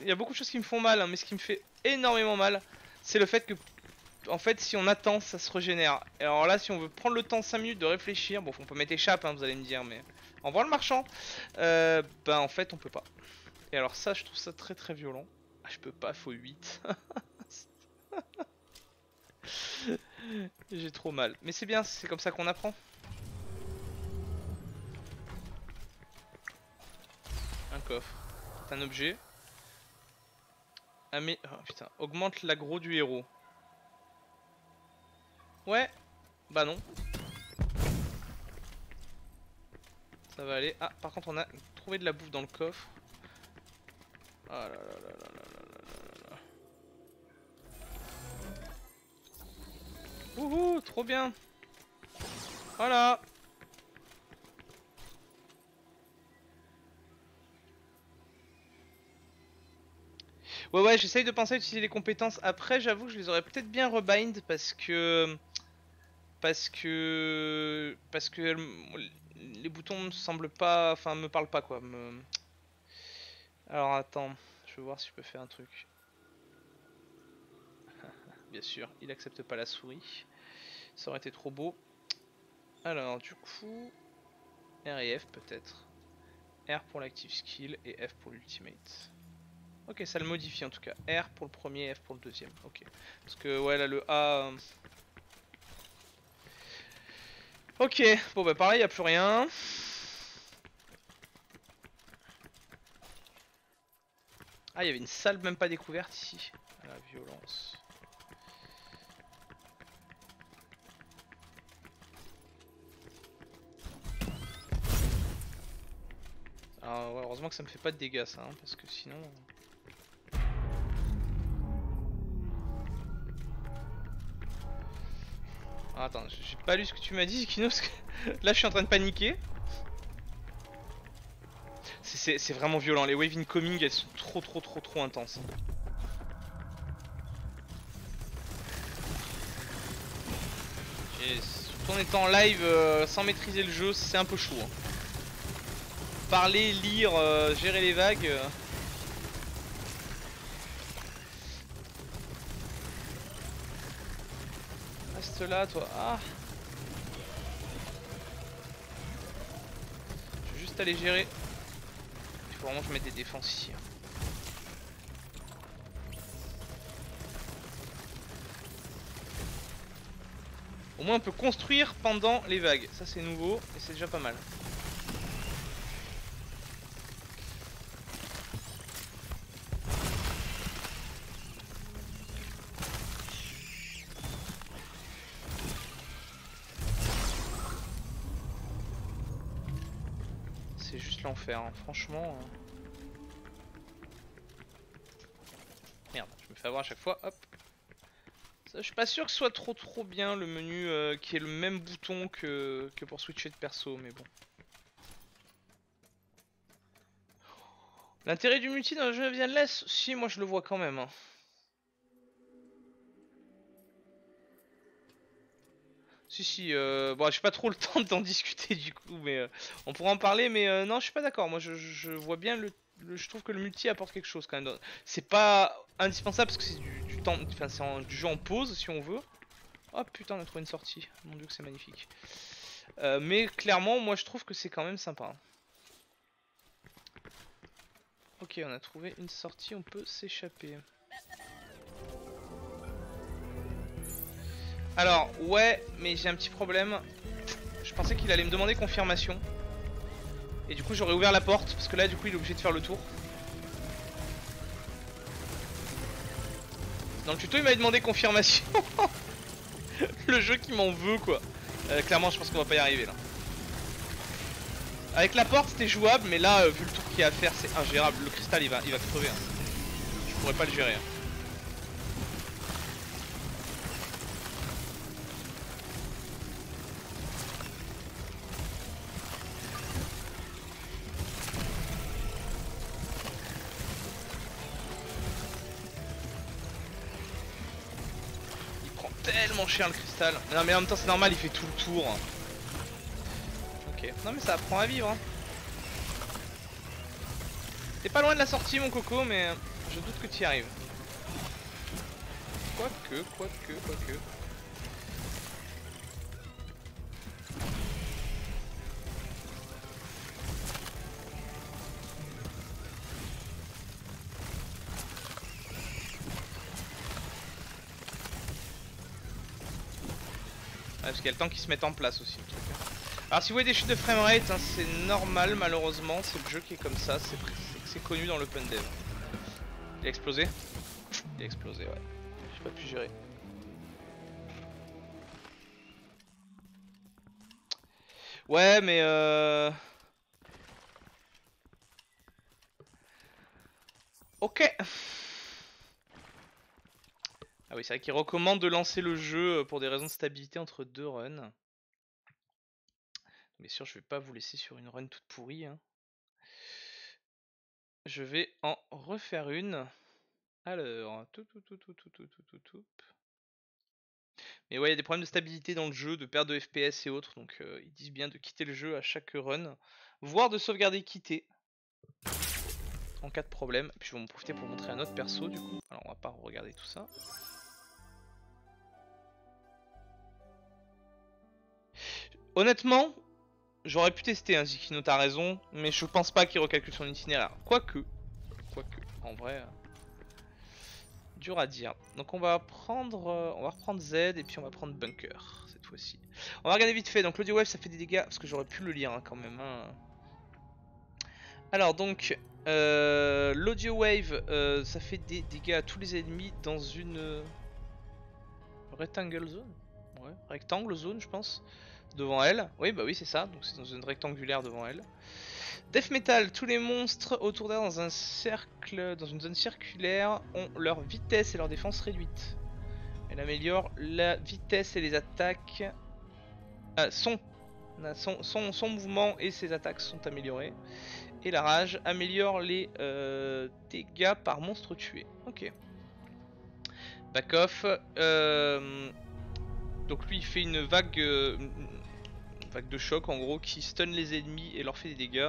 Il y a beaucoup de choses qui me font mal, hein, mais ce qui me fait énormément mal, c'est le fait que... En fait, si on attend, ça se régénère. Et alors là, si on veut prendre le temps 5 minutes de réfléchir, bon, on peut mettre échappe, hein, vous allez me dire, mais en voir le marchand, ben en fait, on peut pas. Et alors, ça, je trouve ça très violent. Ah, je peux pas, faut 8. J'ai trop mal, mais c'est bien, c'est comme ça qu'on apprend. Un coffre, c'est un objet. Ah, mais oh, putain, augmente l'aggro du héros. Ouais, bah non. Ça va aller. Ah, par contre, on a trouvé de la bouffe dans le coffre. Ah là là là là là là là là. Wouhou, trop bien. Voilà. Ouais, j'essaye de penser à utiliser les compétences. Après, j'avoue que je les aurais peut-être bien rebind parce que... les boutons me semblent pas, enfin me parlent pas quoi. Alors attends, je vais voir si je peux faire un truc. Bien sûr, il accepte pas la souris. Ça aurait été trop beau. Alors du coup, R et F peut-être. R pour l'active skill et F pour l'ultimate. Ok, ça le modifie en tout cas. R pour le premier, F pour le deuxième. Ok, parce que ouais là le A. Ok, bon bah pareil, il n'y a plus rien. Ah, il y avait une salle même pas découverte ici. Ah, la violence. Alors, ouais, heureusement que ça me fait pas de dégâts ça, hein, parce que sinon... Attends, j'ai pas lu ce que tu m'as dit, Kino, parce que là je suis en train de paniquer. C'est vraiment violent, les waves incoming elles sont trop intenses. Et surtout en étant live sans maîtriser le jeu, c'est un peu chaud. Hein. Parler, lire, gérer les vagues. Là toi, ah. Je vais juste aller gérer. Il faut vraiment que je mette des défenses ici. Au moins on peut construire pendant les vagues, ça c'est nouveau et c'est déjà pas mal. Franchement, merde, je me savoir à chaque fois. Hop. Ça, je suis pas sûr que ce soit trop bien le menu qui est le même bouton que pour switcher de perso, mais bon. L'intérêt du multi dans le jeu vient de l'Est, si moi je le vois quand même. Hein. Si, bon, j'ai pas trop le temps d'en discuter du coup, mais on pourra en parler. Mais non, je suis pas d'accord. Moi, je vois bien je trouve que le multi apporte quelque chose quand même. C'est pas indispensable parce que c'est du temps, enfin, c'est du jeu en pause si on veut. Oh putain, on a trouvé une sortie. Mon dieu, que c'est magnifique. Mais clairement, moi, je trouve que c'est quand même sympa. Hein. Ok, on a trouvé une sortie, on peut s'échapper. Alors, ouais, mais j'ai un petit problème. Je pensais qu'il allait me demander confirmation. Et du coup, j'aurais ouvert la porte. Parce que là, du coup, il est obligé de faire le tour. Dans le tuto, il m'avait demandé confirmation. Le jeu qui m'en veut, quoi. Clairement, je pense qu'on va pas y arriver, là. Avec la porte, c'était jouable. Mais là, vu le tour qu'il y a à faire, c'est ingérable. Le cristal, il va crever. Hein. Je pourrais pas le gérer. Hein. Le cristal. Non mais en même temps c'est normal, il fait tout le tour. Ok, non mais ça apprend à vivre. Hein. T'es pas loin de la sortie mon coco, mais je doute que tu y arrives. Quoique. Parce qu'il y a le temps qu'ils se mettent en place aussi. Alors si vous voyez des chutes de framerate, hein, c'est normal malheureusement, c'est le jeu qui est comme ça, c'est connu dans l'Opendev. Il a explosé ? Il a explosé, ouais. J'ai pas pu gérer. Ouais mais ok. Ah oui, c'est vrai qu'il recommande de lancer le jeu pour des raisons de stabilité entre deux runs. Bien sûr, je vais pas vous laisser sur une run toute pourrie. Hein. Je vais en refaire une. Alors, tout. Mais ouais, il y a des problèmes de stabilité dans le jeu, de perte de FPS et autres. Donc, ils disent bien de quitter le jeu à chaque run, voire de sauvegarder et quitter. En cas de problème. Puis je vais en profiter pour montrer un autre perso du coup. Alors on va pas regarder tout ça. Honnêtement, j'aurais pu tester, hein, Zikino, t'as raison, mais je pense pas qu'il recalcule son itinéraire. Quoique, en vrai, dur à dire. Donc on va reprendre Z et puis on va prendre Bunker cette fois-ci. On va regarder vite fait. Donc l'audio web ça fait des dégâts parce que j'aurais pu le lire hein, quand même. Hein. Alors donc l'audio wave ça fait des dégâts à tous les ennemis dans une rectangle zone, ouais, rectangle zone je pense, devant elle, oui bah oui c'est ça, donc c'est dans une rectangulaire devant elle. Death Metal, tous les monstres autour d'elle dans un cercle, dans une zone circulaire ont leur vitesse et leur défense réduite. Elle améliore la vitesse et les attaques, son mouvement et ses attaques sont améliorées. Et la rage améliore les dégâts par monstre tué. Ok. Back off. Donc lui il fait une vague de choc en gros qui stun les ennemis et leur fait des dégâts.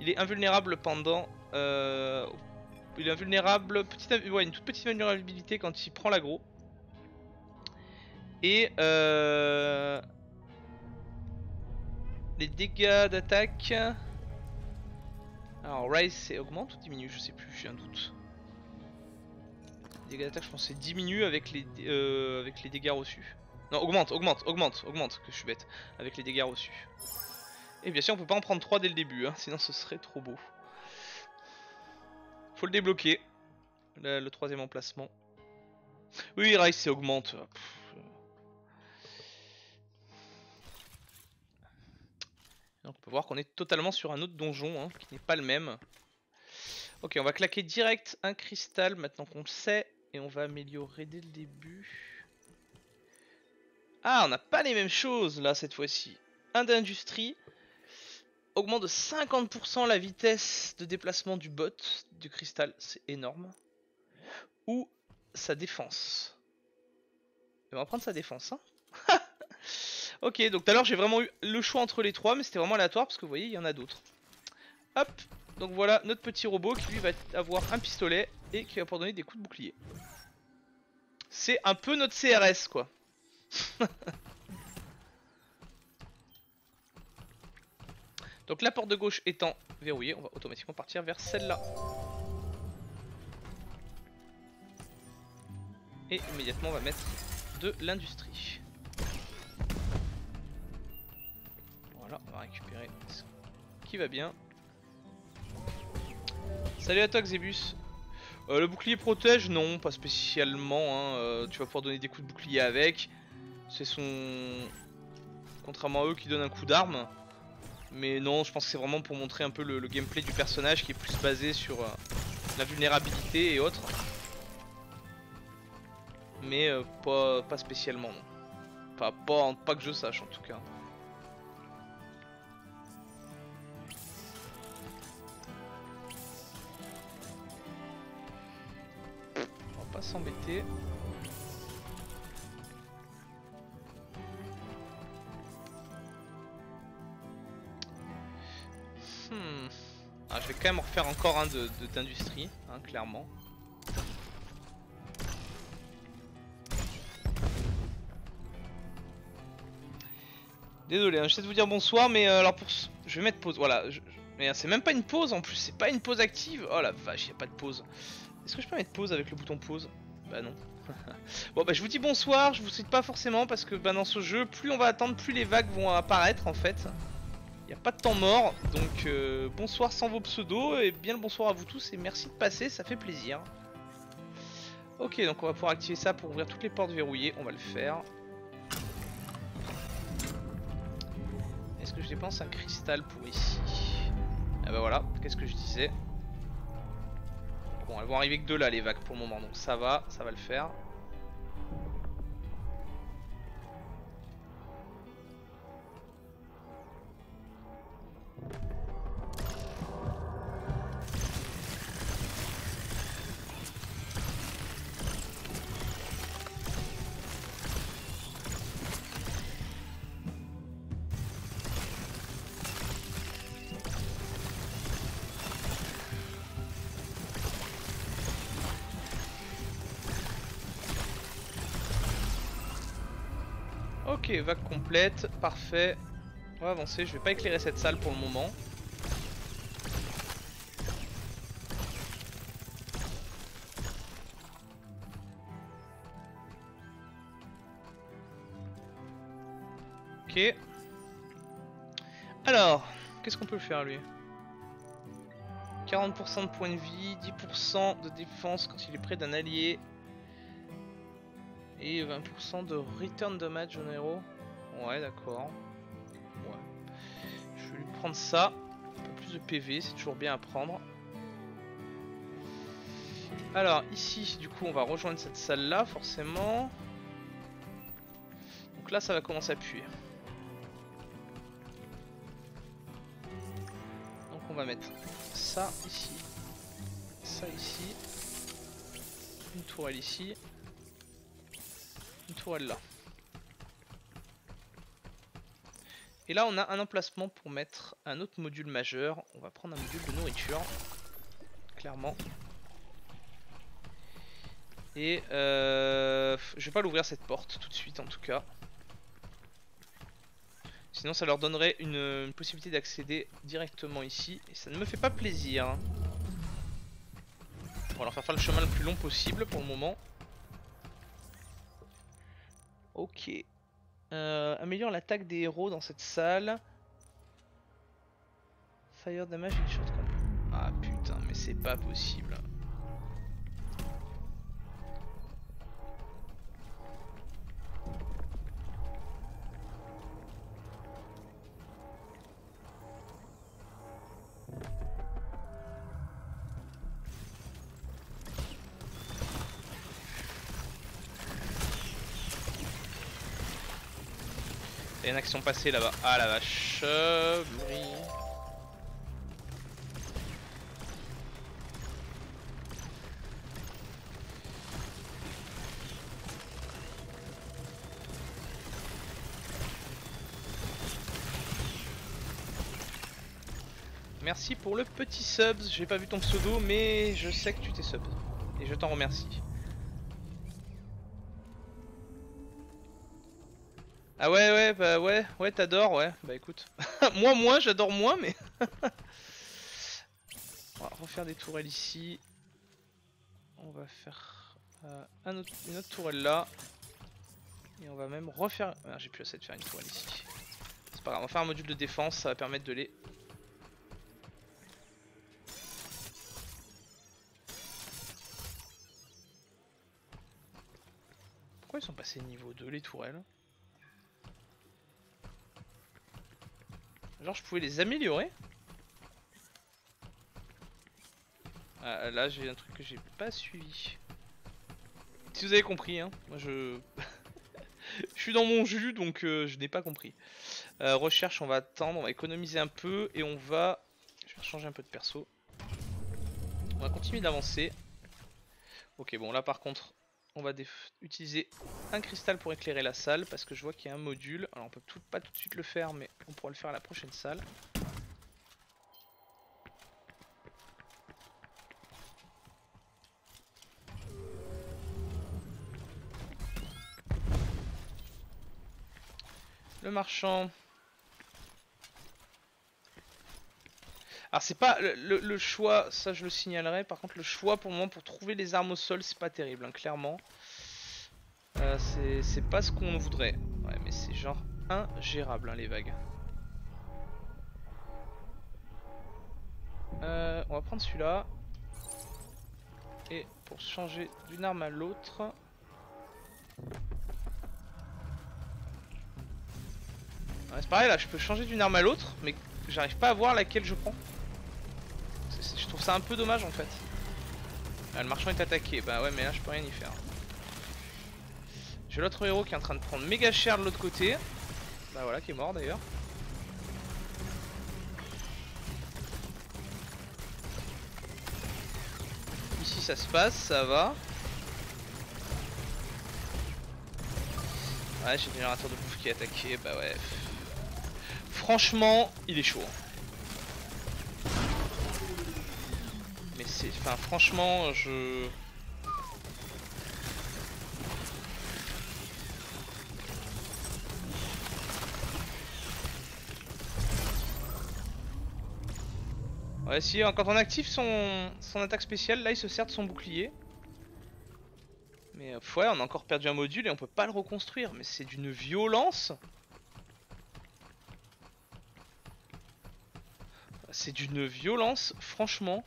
Il est invulnérable pendant... il est invulnérable... une toute petite vulnérabilité quand il prend l'aggro. Et... les dégâts d'attaque... Alors Rise c'est augmente ou diminue, je sais plus, j'ai un doute. Les dégâts d'attaque je pense c'est diminue avec les dégâts reçus. Non, augmente, que je suis bête, avec les dégâts reçus. Et bien sûr on peut pas en prendre 3 dès le début, hein, sinon ce serait trop beau. Faut le débloquer, le troisième emplacement. Oui Rise c'est augmente. Donc on peut voir qu'on est totalement sur un autre donjon hein, qui n'est pas le même. Ok, on va claquer direct un cristal maintenant qu'on le sait. et on va améliorer dès le début. Ah, on n'a pas les mêmes choses là cette fois-ci. Un d'industrie augmente de 50% la vitesse de déplacement du bot du cristal, c'est énorme. Ou sa défense. Et on va prendre sa défense, hein. Ok, donc tout à l'heure j'ai vraiment eu le choix entre les trois, mais c'était vraiment aléatoire parce que vous voyez il y en a d'autres. Hop, donc voilà notre petit robot qui lui va avoir un pistolet et qui va pouvoir donner des coups de bouclier. C'est un peu notre CRS quoi. Donc la porte de gauche étant verrouillée, on va automatiquement partir vers celle-là. Et immédiatement on va mettre de l'industrie. Voilà, on va récupérer ce qui va bien. Salut à toi Xebus. Le bouclier protège? Non, pas spécialement, hein. Tu vas pouvoir donner des coups de bouclier avec. C'est son... Contrairement à eux qui donnent un coup d'arme. Mais non, je pense que c'est vraiment pour montrer un peu le gameplay du personnage qui est plus basé sur la vulnérabilité et autres. Mais pas spécialement, non. Enfin, pas que je sache en tout cas. Pas s'embêter. Ah, je vais quand même en refaire encore un d'industrie, hein, clairement. Désolé, hein, j'essaie de vous dire bonsoir, mais alors pour... Je vais mettre pause, voilà. Mais c'est même pas une pause en plus, c'est pas une pause active. Oh la vache, y a pas de pause. Est-ce que je peux mettre pause avec le bouton pause? Bah non. Bon bah je vous dis bonsoir, je vous cite pas forcément parce que bah, dans ce jeu, plus on va attendre, plus les vagues vont apparaître en fait. Il n'y a pas de temps mort, donc bonsoir sans vos pseudos et bien le bonsoir à vous tous et merci de passer, ça fait plaisir. Ok, donc on va pouvoir activer ça pour ouvrir toutes les portes verrouillées, on va le faire. Est-ce que je dépense un cristal pour ici? Ah bah voilà, qu'est-ce que je disais. Bon, elles vont arriver que de là les vagues pour le moment, donc ça va le faire. Ok, vague complète, parfait. On va avancer, je vais pas éclairer cette salle pour le moment. Ok. Alors, qu'est-ce qu'on peut faire lui? 40% de points de vie, 10% de défense quand il est près d'un allié. Et 20% de return damage au héros. Ouais d'accord. Ouais. Je vais lui prendre ça. Un peu plus de PV, c'est toujours bien à prendre. Alors ici du coup on va rejoindre cette salle là forcément. Donc là ça va commencer à puer. Donc on va mettre ça ici. Ça ici. Une tourelle ici. Une tourelle là. Et là on a un emplacement pour mettre un autre module majeur. On va prendre un module de nourriture. Clairement. Et je vais pas l'ouvrir cette porte tout de suite en tout cas. Sinon ça leur donnerait une possibilité d'accéder directement ici. Et ça ne me fait pas plaisir. On va leur faire le chemin le plus long possible pour le moment. Ok, améliore l'attaque des héros dans cette salle. Fire damage et shotgun. Ah putain, mais c'est pas possible. Il y a une action passée là-bas. Ah la vache. Merci pour le petit subs, j'ai pas vu ton pseudo mais je sais que tu t'es sub. Et je t'en remercie. Ah ouais bah ouais t'adores ouais, bah écoute. moi j'adore moi mais. On va refaire des tourelles ici. On va faire une autre tourelle là. Et on va même refaire. Ah, j'ai plus assez de faire une tourelle ici. C'est pas grave, on va faire un module de défense, ça va permettre de les. Pourquoi ils sont passés niveau 2 les tourelles? Genre je pouvais les améliorer. Ah, là j'ai un truc que j'ai pas suivi. Si vous avez compris hein, moi je je suis dans mon jus donc je n'ai pas compris. Recherche, on va attendre, on va économiser un peu et on va... Je vais changer un peu de perso. On va continuer d'avancer. Ok bon là par contre on va utiliser un cristal pour éclairer la salle parce que je vois qu'il y a un module. Alors on peut pas tout de suite le faire mais on pourra le faire à la prochaine salle. Le marchand. Alors c'est pas le choix, ça je le signalerai, par contre le choix pour le moment pour trouver les armes au sol c'est pas terrible hein, clairement. C'est pas ce qu'on voudrait, ouais mais c'est genre ingérable hein, les vagues. On va prendre celui-là. Et pour changer d'une arme à l'autre... Ouais, c'est pareil là, je peux changer d'une arme à l'autre mais j'arrive pas à voir laquelle je prends. Je trouve ça un peu dommage en fait. Ah, le marchand est attaqué, bah ouais mais là je peux rien y faire. J'ai l'autre héros qui est en train de prendre méga cher de l'autre côté. Bah voilà qui est mort d'ailleurs. Ici ça se passe, ça va. Ouais j'ai le générateur de bouffe qui est attaqué, bah ouais. Franchement il est chaud. Mais c'est... Enfin franchement je... Ouais si quand on active son attaque spéciale là il se sert de son bouclier. Mais ouais on a encore perdu un module et on peut pas le reconstruire mais c'est d'une violence. C'est d'une violence franchement.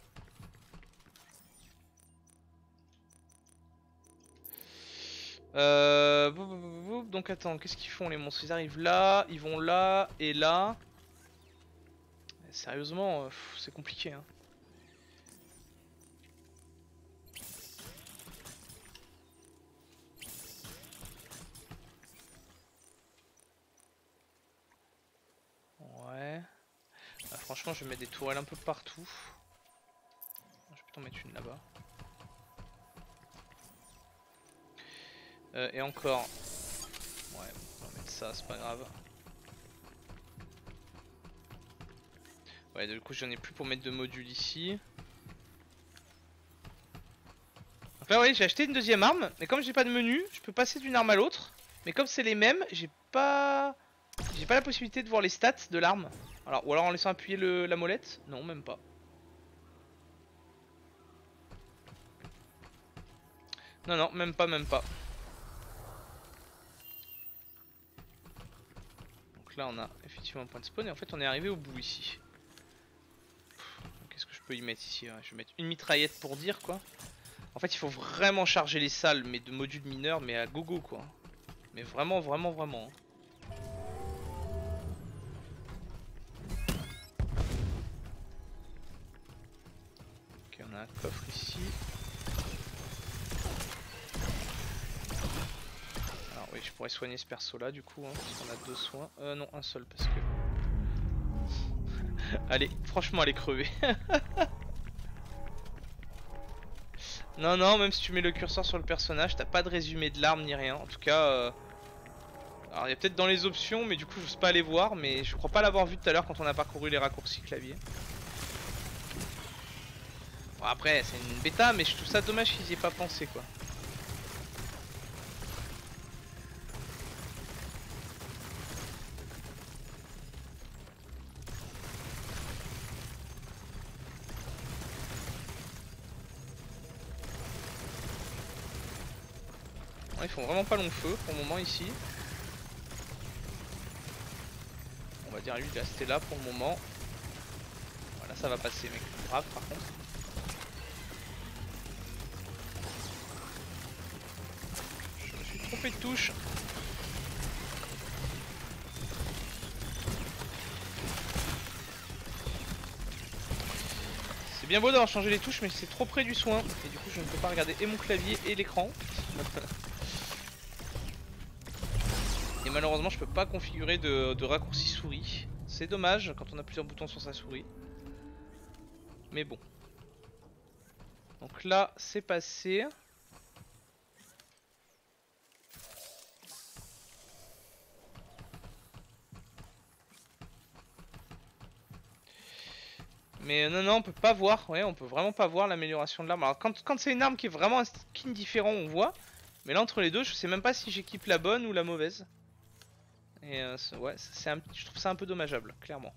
Donc attends, qu'est-ce qu'ils font les monstres? Ils arrivent là, ils vont là et là. Sérieusement, c'est compliqué hein. Ouais. Bah, franchement je vais mettre des tourelles un peu partout. Je vais plutôt mettre une là-bas. Et encore, ouais, on va mettre ça, c'est pas grave. Ouais, du coup, j'en ai plus pour mettre de modules ici. Donc là, vous voyez, j'ai acheté une deuxième arme, mais comme j'ai pas de menu, je peux passer d'une arme à l'autre. Mais comme c'est les mêmes, j'ai pas la possibilité de voir les stats de l'arme. Alors, ou alors en laissant appuyer la molette, non, même pas. Non, même pas. Là on a effectivement un point de spawn et en fait on est arrivé au bout ici. Qu'est-ce que je peux y mettre ici? Je vais mettre une mitraillette pour dire quoi. En fait il faut vraiment charger les salles mais de modules mineurs mais à gogo quoi. Mais vraiment. Ok on a un coffre ici. Alors Oui, je pourrais soigner ce perso là du coup, hein, parce qu'on a deux soins. Non, un seul parce que... allez, franchement allez crever. Non, non, même si tu mets le curseur sur le personnage, t'as pas de résumé de l'arme ni rien. En tout cas... Alors il y a peut-être dans les options, mais du coup j'ose pas aller voir, mais je crois pas l'avoir vu tout à l'heure quand on a parcouru les raccourcis clavier. Bon, après c'est une bêta, mais je trouve ça dommage qu'ils y aient pas pensé quoi. Bon, ils font vraiment pas long feu pour le moment ici. On va dire lui de rester là pour le moment. Voilà, ça va passer mec, grave par contre. Je me suis trompé de touche. C'est bien beau d'avoir changé les touches mais c'est trop près du soin. Et du coup je ne peux pas regarder et mon clavier et l'écran. Et malheureusement je peux pas configurer de raccourci souris. C'est dommage quand on a plusieurs boutons sur sa souris. Mais bon. Donc là c'est passé. Mais non non, on peut pas voir, ouais, on peut vraiment pas voir l'amélioration de l'arme. Alors quand c'est une arme qui est vraiment un skin différent on voit. Mais là entre les deux je sais même pas si j'équipe la bonne ou la mauvaise. Et ouais, je trouve ça un peu dommageable, clairement.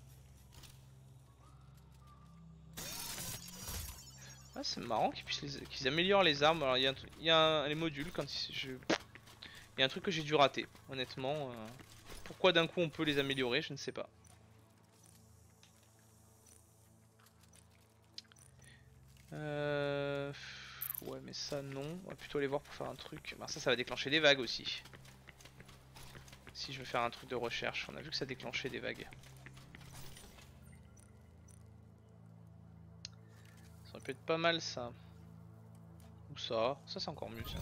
Ouais, c'est marrant qu'ils améliorent les armes. Alors il y a les modules, quand il y a un truc que j'ai dû rater, honnêtement. Pourquoi d'un coup on peut les améliorer, je ne sais pas. Ouais mais ça non, on va plutôt aller voir pour faire un truc. Ben, ça va déclencher des vagues aussi. Si je veux faire un truc de recherche, on a vu que ça déclenchait des vagues. Ça aurait pu être pas mal ça. Ou ça, ça c'est encore mieux ça.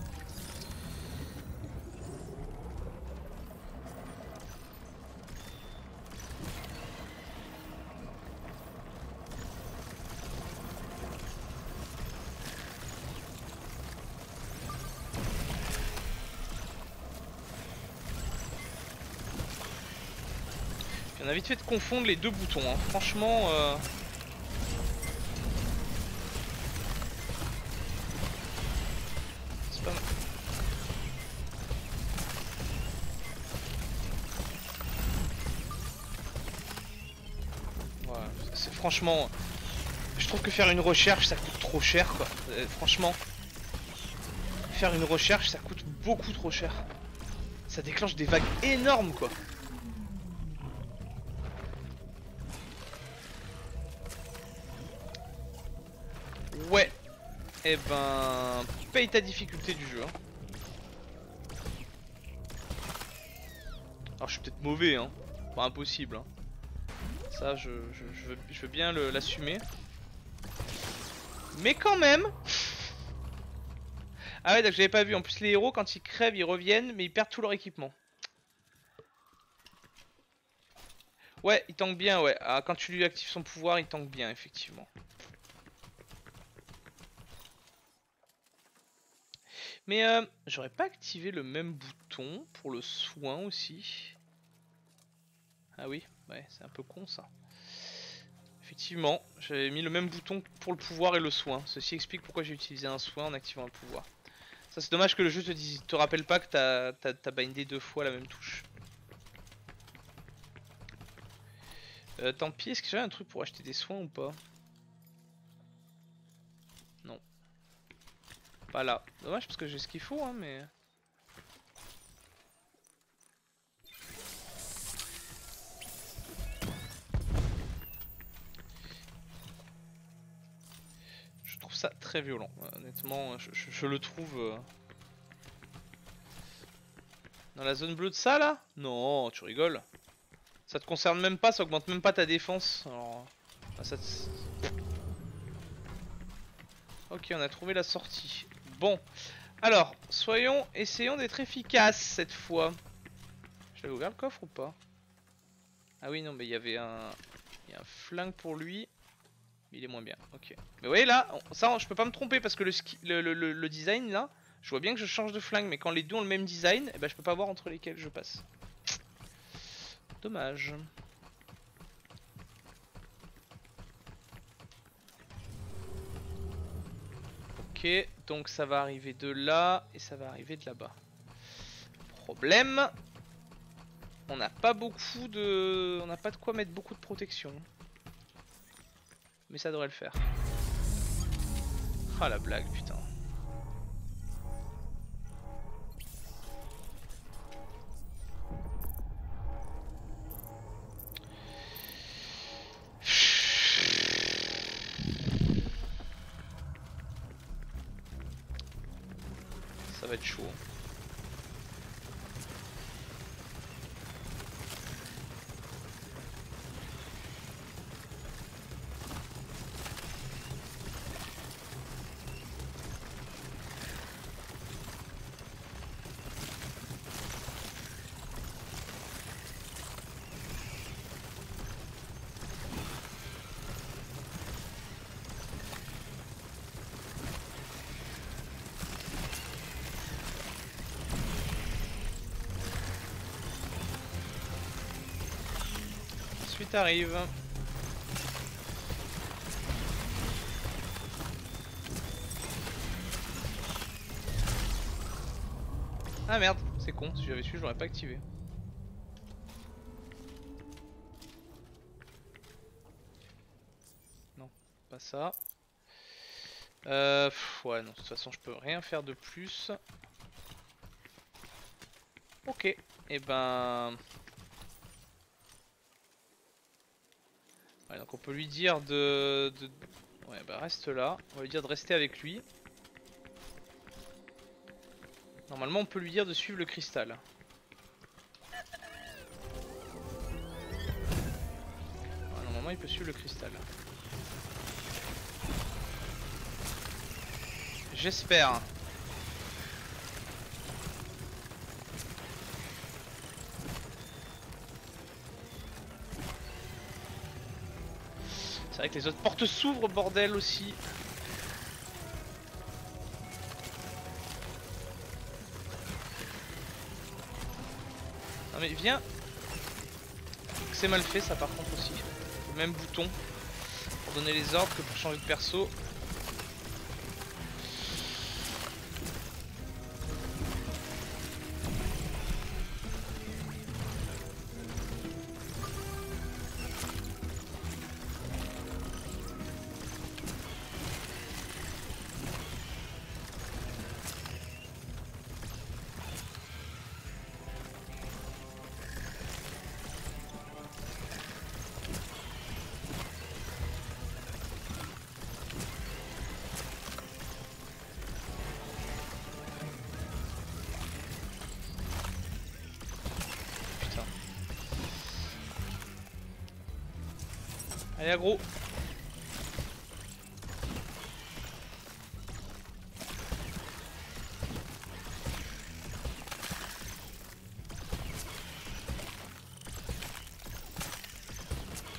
On a vite fait de confondre les deux boutons, hein. Franchement... C'est pas mal. Ouais, c'est franchement... Je trouve que faire une recherche ça coûte trop cher quoi. Franchement... Faire une recherche ça coûte beaucoup trop cher. Ça déclenche des vagues énormes quoi. Ouais, et ben paye ta difficulté du jeu. Alors je suis peut-être mauvais, hein, pas impossible. Hein. Ça, je veux bien l'assumer. Mais quand même. Ah ouais, donc j'avais pas vu. En plus les héros quand ils crèvent, ils reviennent, mais ils perdent tout leur équipement. Ouais, il tank bien, ouais. Ah, quand tu lui actives son pouvoir, il tank bien, effectivement. Mais j'aurais pas activé le même bouton pour le soin aussi. Ah oui, ouais, c'est un peu con ça. Effectivement, j'avais mis le même bouton pour le pouvoir et le soin. Ceci explique pourquoi j'ai utilisé un soin en activant le pouvoir. Ça c'est dommage que le jeu te rappelle pas que t'as bindé deux fois la même touche. Tant pis, est-ce que j'avais un truc pour acheter des soins ou pas? Non. Pas là. Dommage parce que j'ai ce qu'il faut hein, mais... Je trouve ça très violent. Honnêtement, je le trouve... Dans la zone bleue de ça là? Non, tu rigoles. Ça te concerne même pas, ça augmente même pas ta défense. Alors... Ah, ça te... Ok, on a trouvé la sortie. Bon, Alors, essayons d'être efficaces cette fois. J'avais ouvert le coffre ou pas? Ah oui, non, mais il y avait un... Il y a un flingue pour lui. Il est moins bien, ok. Mais vous voyez là, ça je peux pas me tromper parce que le design là, je vois bien que je change de flingue. Mais quand les deux ont le même design, eh ben, je peux pas voir entre lesquels je passe. Dommage. Ok, donc ça va arriver de là et ça va arriver de là-bas. Problème, on n'a pas beaucoup de... On n'a pas de quoi mettre beaucoup de protection. Mais ça devrait le faire. Ah la blague, putain. Ça va être chaud. Arrive. Ah merde, c'est con, si j'avais su j'aurais pas activé. Non, pas ça. Ouais non, de toute façon je peux rien faire de plus. Ok, et eh ben... Ouais, donc on peut lui dire de... Ouais bah reste là, on va lui dire de rester avec lui. Normalement on peut lui dire de suivre le cristal. Ouais, normalement il peut suivre le cristal. J'espère. C'est vrai que les autres portes s'ouvrent, bordel, aussi. Non mais viens. C'est mal fait ça par contre aussi. Le même bouton pour donner les ordres que pour changer de perso. Allez aggro.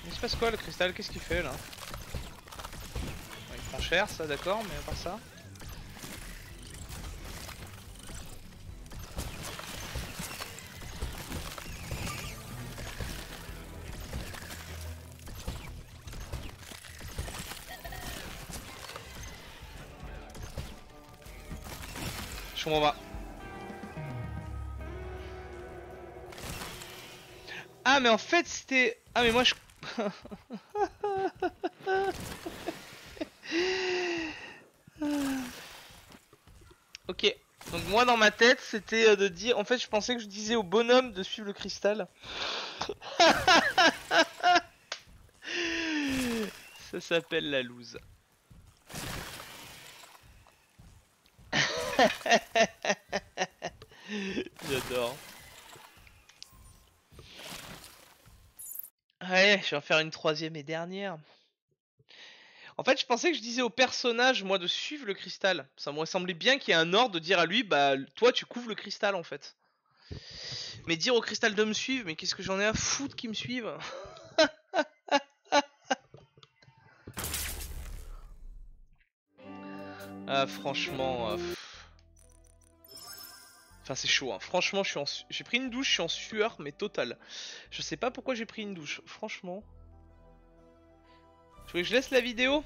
Il se passe quoi le cristal? Qu'est-ce qu'il fait là? Il prend cher ça d'accord, mais pas ça. On va. Ah mais en fait c'était... Ah mais moi je... Ok. Donc moi dans ma tête c'était de dire... En fait je pensais que je disais au bonhomme de suivre le cristal. Ça s'appelle la loose. J'adore. Ouais, je vais en faire une troisième et dernière. En fait, je pensais que je disais au personnage, moi, de suivre le cristal. Ça me semblait bien qu'il y ait un ordre de dire à lui, bah, toi, tu couvres le cristal, en fait. Mais dire au cristal de me suivre, mais qu'est-ce que j'en ai à foutre qu'il me suive? Ah, franchement... Enfin, c'est chaud, hein. Franchement, j'ai pris une douche, je suis en sueur, mais totale. Je sais pas pourquoi j'ai pris une douche, franchement. Tu veux que je laisse la vidéo?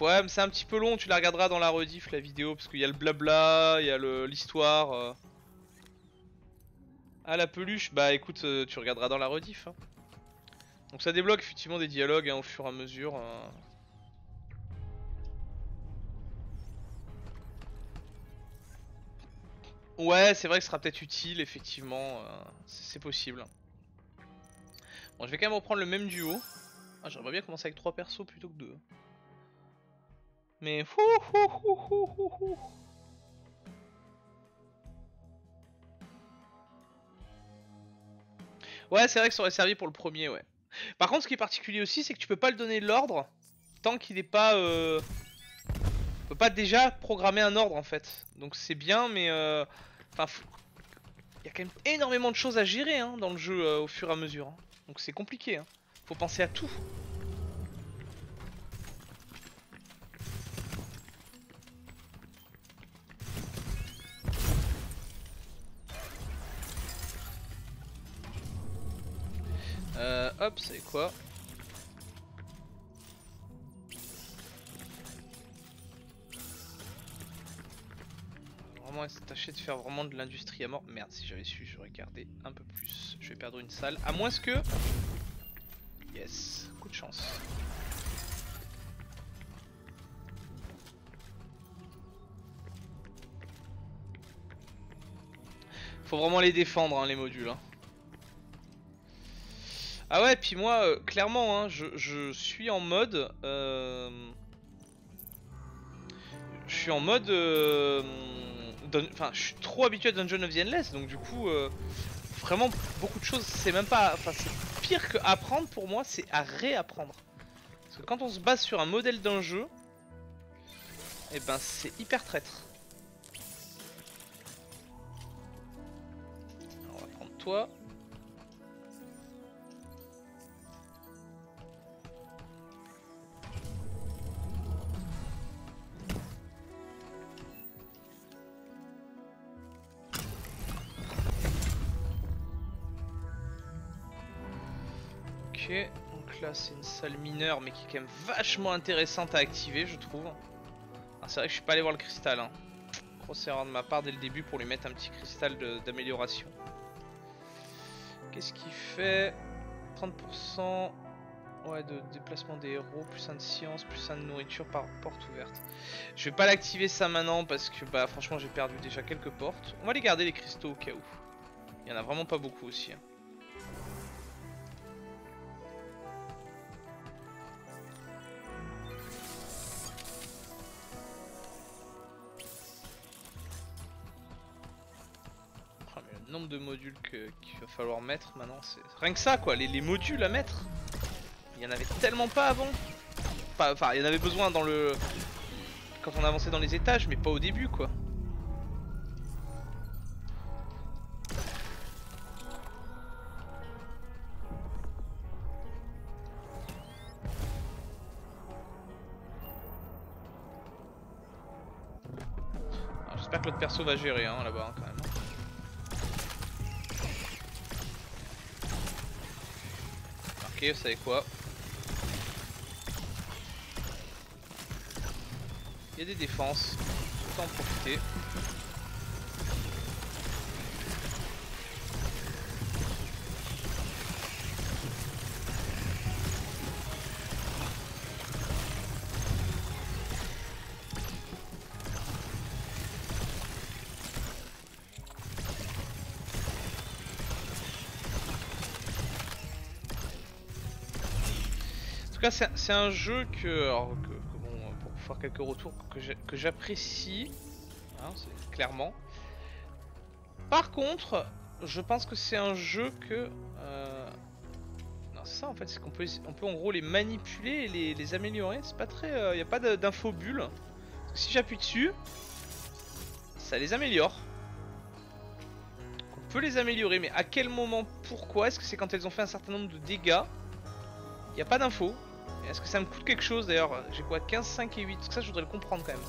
Ouais, mais c'est un petit peu long, tu la regarderas dans la rediff, la vidéo, parce qu'il y a le blabla, il y a l'histoire. Ah, la peluche, bah écoute, tu regarderas dans la rediff. Hein. Donc ça débloque effectivement des dialogues hein, au fur et à mesure. Ouais, c'est vrai que ce sera peut-être utile, effectivement, c'est possible. Bon, je vais quand même reprendre le même duo. Ah, j'aimerais bien commencer avec 3 persos plutôt que 2. Mais... Ouais, c'est vrai que ça aurait servi pour le premier, ouais. Par contre, ce qui est particulier aussi, c'est que tu peux pas le donner l'ordre tant qu'il n'est pas... On peut pas déjà programmer un ordre en fait. Donc c'est bien mais... Enfin... Il y a quand même énormément de choses à gérer hein, dans le jeu au fur et à mesure. Hein. Donc c'est compliqué. Hein. Faut penser à tout. Hop, c'est quoi ? C'est tâcher de faire vraiment de l'industrie à mort. Merde, si j'avais su, j'aurais gardé un peu plus. Je vais perdre une salle, à moins que... Yes, coup de chance. Faut vraiment les défendre, hein, les modules. Hein. Ah ouais, puis moi, clairement, hein, je suis en mode... Je suis en mode... Enfin, je suis trop habitué à Dungeon of the Endless, donc du coup, vraiment beaucoup de choses, c'est même pas. Enfin, c'est pire que apprendre pour moi, c'est à réapprendre. Parce que quand on se base sur un modèle d'un jeu, et ben c'est hyper traître. Alors, on va prendre toi. Okay. Donc là c'est une salle mineure mais qui est quand même vachement intéressante à activer je trouve. Ah, c'est vrai que je suis pas allé voir le cristal hein. Grosse erreur de ma part dès le début pour lui mettre un petit cristal d'amélioration. Qu'est-ce qu'il fait? 30% ouais, de déplacement des héros, plus 1 de science, plus 1 de nourriture par porte ouverte. Je vais pas l'activer ça maintenant parce que bah franchement j'ai perdu déjà quelques portes. On va les garder les cristaux au cas où. Il y en a vraiment pas beaucoup aussi hein. Nombre de modules qu'il va falloir mettre maintenant, c'est rien que ça quoi, les modules à mettre, il y en avait tellement pas avant, enfin il y en avait besoin dans le quand on avançait dans les étages mais pas au début quoi. J'espère que l'autre perso va gérer hein, là-bas hein, quand même. Ok, vous savez quoi? Il y a des défenses, autant en profiter. C'est un jeu que bon, pour faire quelques retours, que j'apprécie, hein, clairement. Par contre, je pense que c'est un jeu que... non, ça en fait, c'est qu'on peut, en gros les manipuler et les améliorer. C'est pas très... Il n'y a pas d'info bulle. Si j'appuie dessus, ça les améliore. On peut les améliorer, mais à quel moment, pourquoi? Est-ce que c'est quand elles ont fait un certain nombre de dégâts? Il n'y a pas d'info. Est-ce que ça me coûte quelque chose d'ailleurs? J'ai quoi, 15, 5 et 8? Parce que ça je voudrais le comprendre quand même.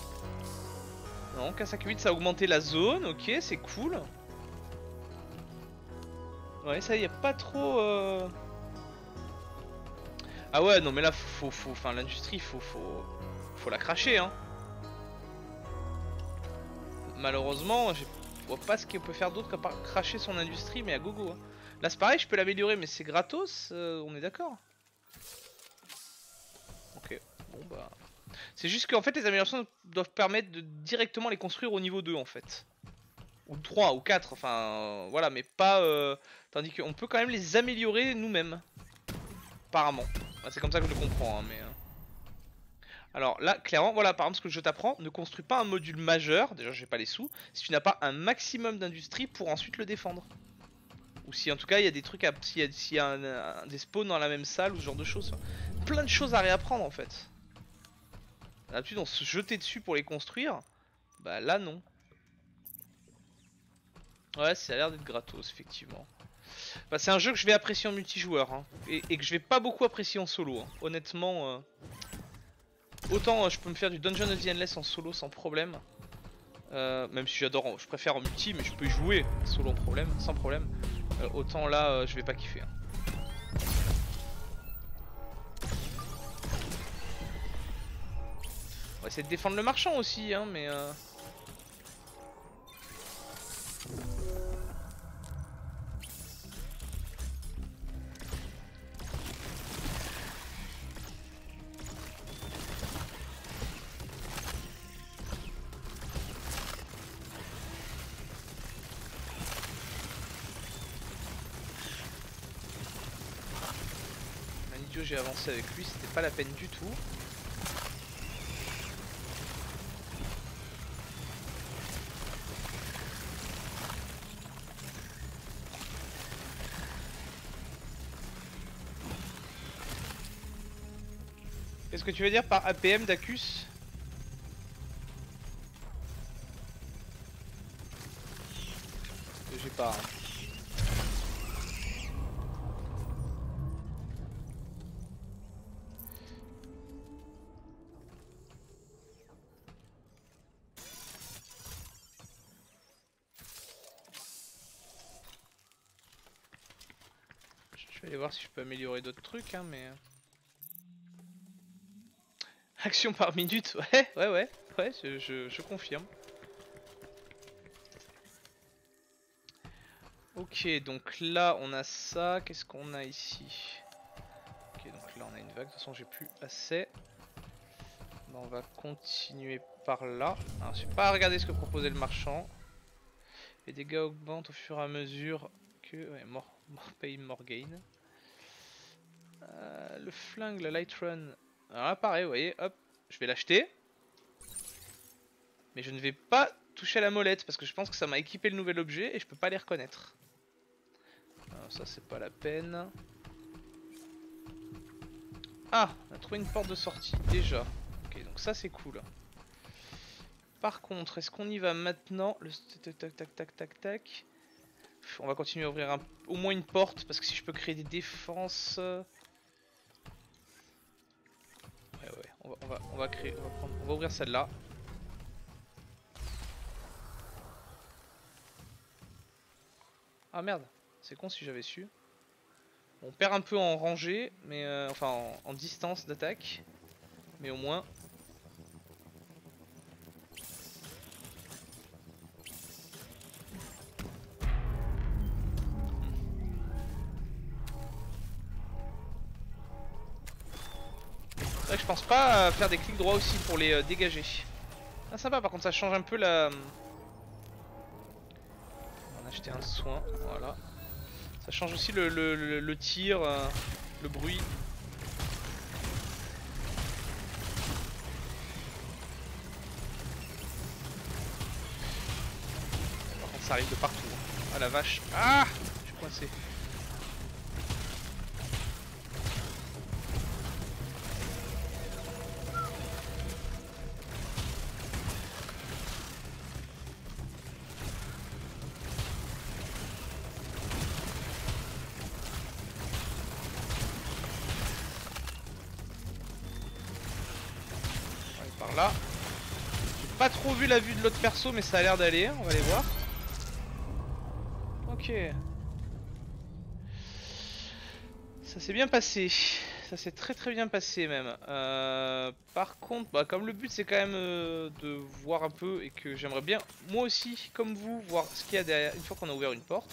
Non, 15, 5 et 8 ça a augmenté la zone, ok, c'est cool. Ouais, ça y a pas trop... Ah ouais, non mais là, enfin l'industrie, faut la cracher, hein. Malheureusement, je vois pas ce qu'on peut faire d'autre qu'à cracher son industrie, mais à gogo. Hein. Là c'est pareil, je peux l'améliorer, mais c'est gratos, on est d'accord. Ok, bon bah... C'est juste qu'en fait, les améliorations doivent permettre de directement les construire au niveau 2, en fait. Ou 3, ou 4, enfin voilà, mais pas... Tandis qu'on peut quand même les améliorer nous-mêmes. Apparemment. Bah, c'est comme ça que je le comprends, hein, mais... Alors là, clairement, voilà, par exemple, ce que je t'apprends, ne construis pas un module majeur, déjà j'ai pas les sous, si tu n'as pas un maximum d'industrie pour ensuite le défendre. Ou si en tout cas il y a des trucs, s'il y a des spawns dans la même salle ou ce genre de choses. Enfin, plein de choses à réapprendre en fait. D'habitude on se jetait dessus pour les construire, bah là non. Ouais, ça a l'air d'être gratos, effectivement. Bah, c'est un jeu que je vais apprécier en multijoueur, hein, et que je vais pas beaucoup apprécier en solo, hein. Honnêtement, autant je peux me faire du Dungeon of the Endless en solo sans problème. Même si j'adore, je préfère en multi, mais je peux y jouer solo sans problème. Autant là, je vais pas kiffer. Hein. On va essayer de défendre le marchand aussi, hein, mais... J'ai avancé avec lui, c'était pas la peine du tout. Qu'est-ce que tu veux dire par APM Dacus? J'ai pas... Je vais voir si je peux améliorer d'autres trucs, hein, mais... Action par minute, ouais, je confirme. Ok, donc là on a ça, qu'est-ce qu'on a ici? Ok, donc là on a une vague, de toute façon j'ai plus assez. Bon, on va continuer par là. Alors, je n'ai pas regardé ce que proposait le marchand. Les dégâts augmentent au fur et à mesure que... Ouais, mort paye, mort gain. Le flingue, la light run. Alors là pareil, vous voyez, hop, je vais l'acheter. Mais je ne vais pas toucher à la molette parce que je pense que ça m'a équipé le nouvel objet et je peux pas les reconnaître. Alors ça c'est pas la peine. Ah, on a trouvé une porte de sortie déjà. Ok, donc ça c'est cool. Par contre, est-ce qu'on y va maintenant? Le tac. On va continuer à ouvrir au moins une porte parce que si je peux créer des défenses... Ouais, on va ouvrir celle-là. Ah merde, c'est con si j'avais su. On perd un peu en rangée, mais enfin en distance d'attaque, mais au moins... Je pense pas faire des clics droits aussi pour les dégager. Ah sympa, par contre ça change un peu la... On a acheté un soin, voilà. Ça change aussi le tir, le bruit. Par contre ça arrive de partout. Ah la vache. Ah, je suis coincé. là. J'ai pas trop vu la vue de l'autre perso, mais ça a l'air d'aller, on va aller voir. Ok. Ça s'est bien passé. Ça s'est très bien passé même. Par contre, bah, comme le but c'est quand même de voir un peu et que j'aimerais bien, moi aussi, comme vous, voir ce qu'il y a derrière une fois qu'on a ouvert une porte.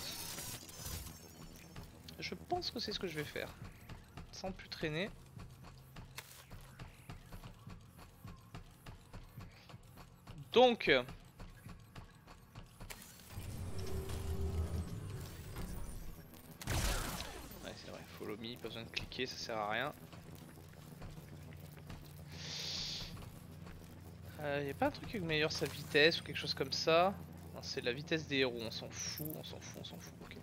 Je pense que c'est ce que je vais faire. Sans plus traîner. Donc... pas besoin de cliquer, ça sert à rien. Y a pas un truc qui améliore sa vitesse ou quelque chose comme ça? C'est la vitesse des héros, on s'en fout, ok.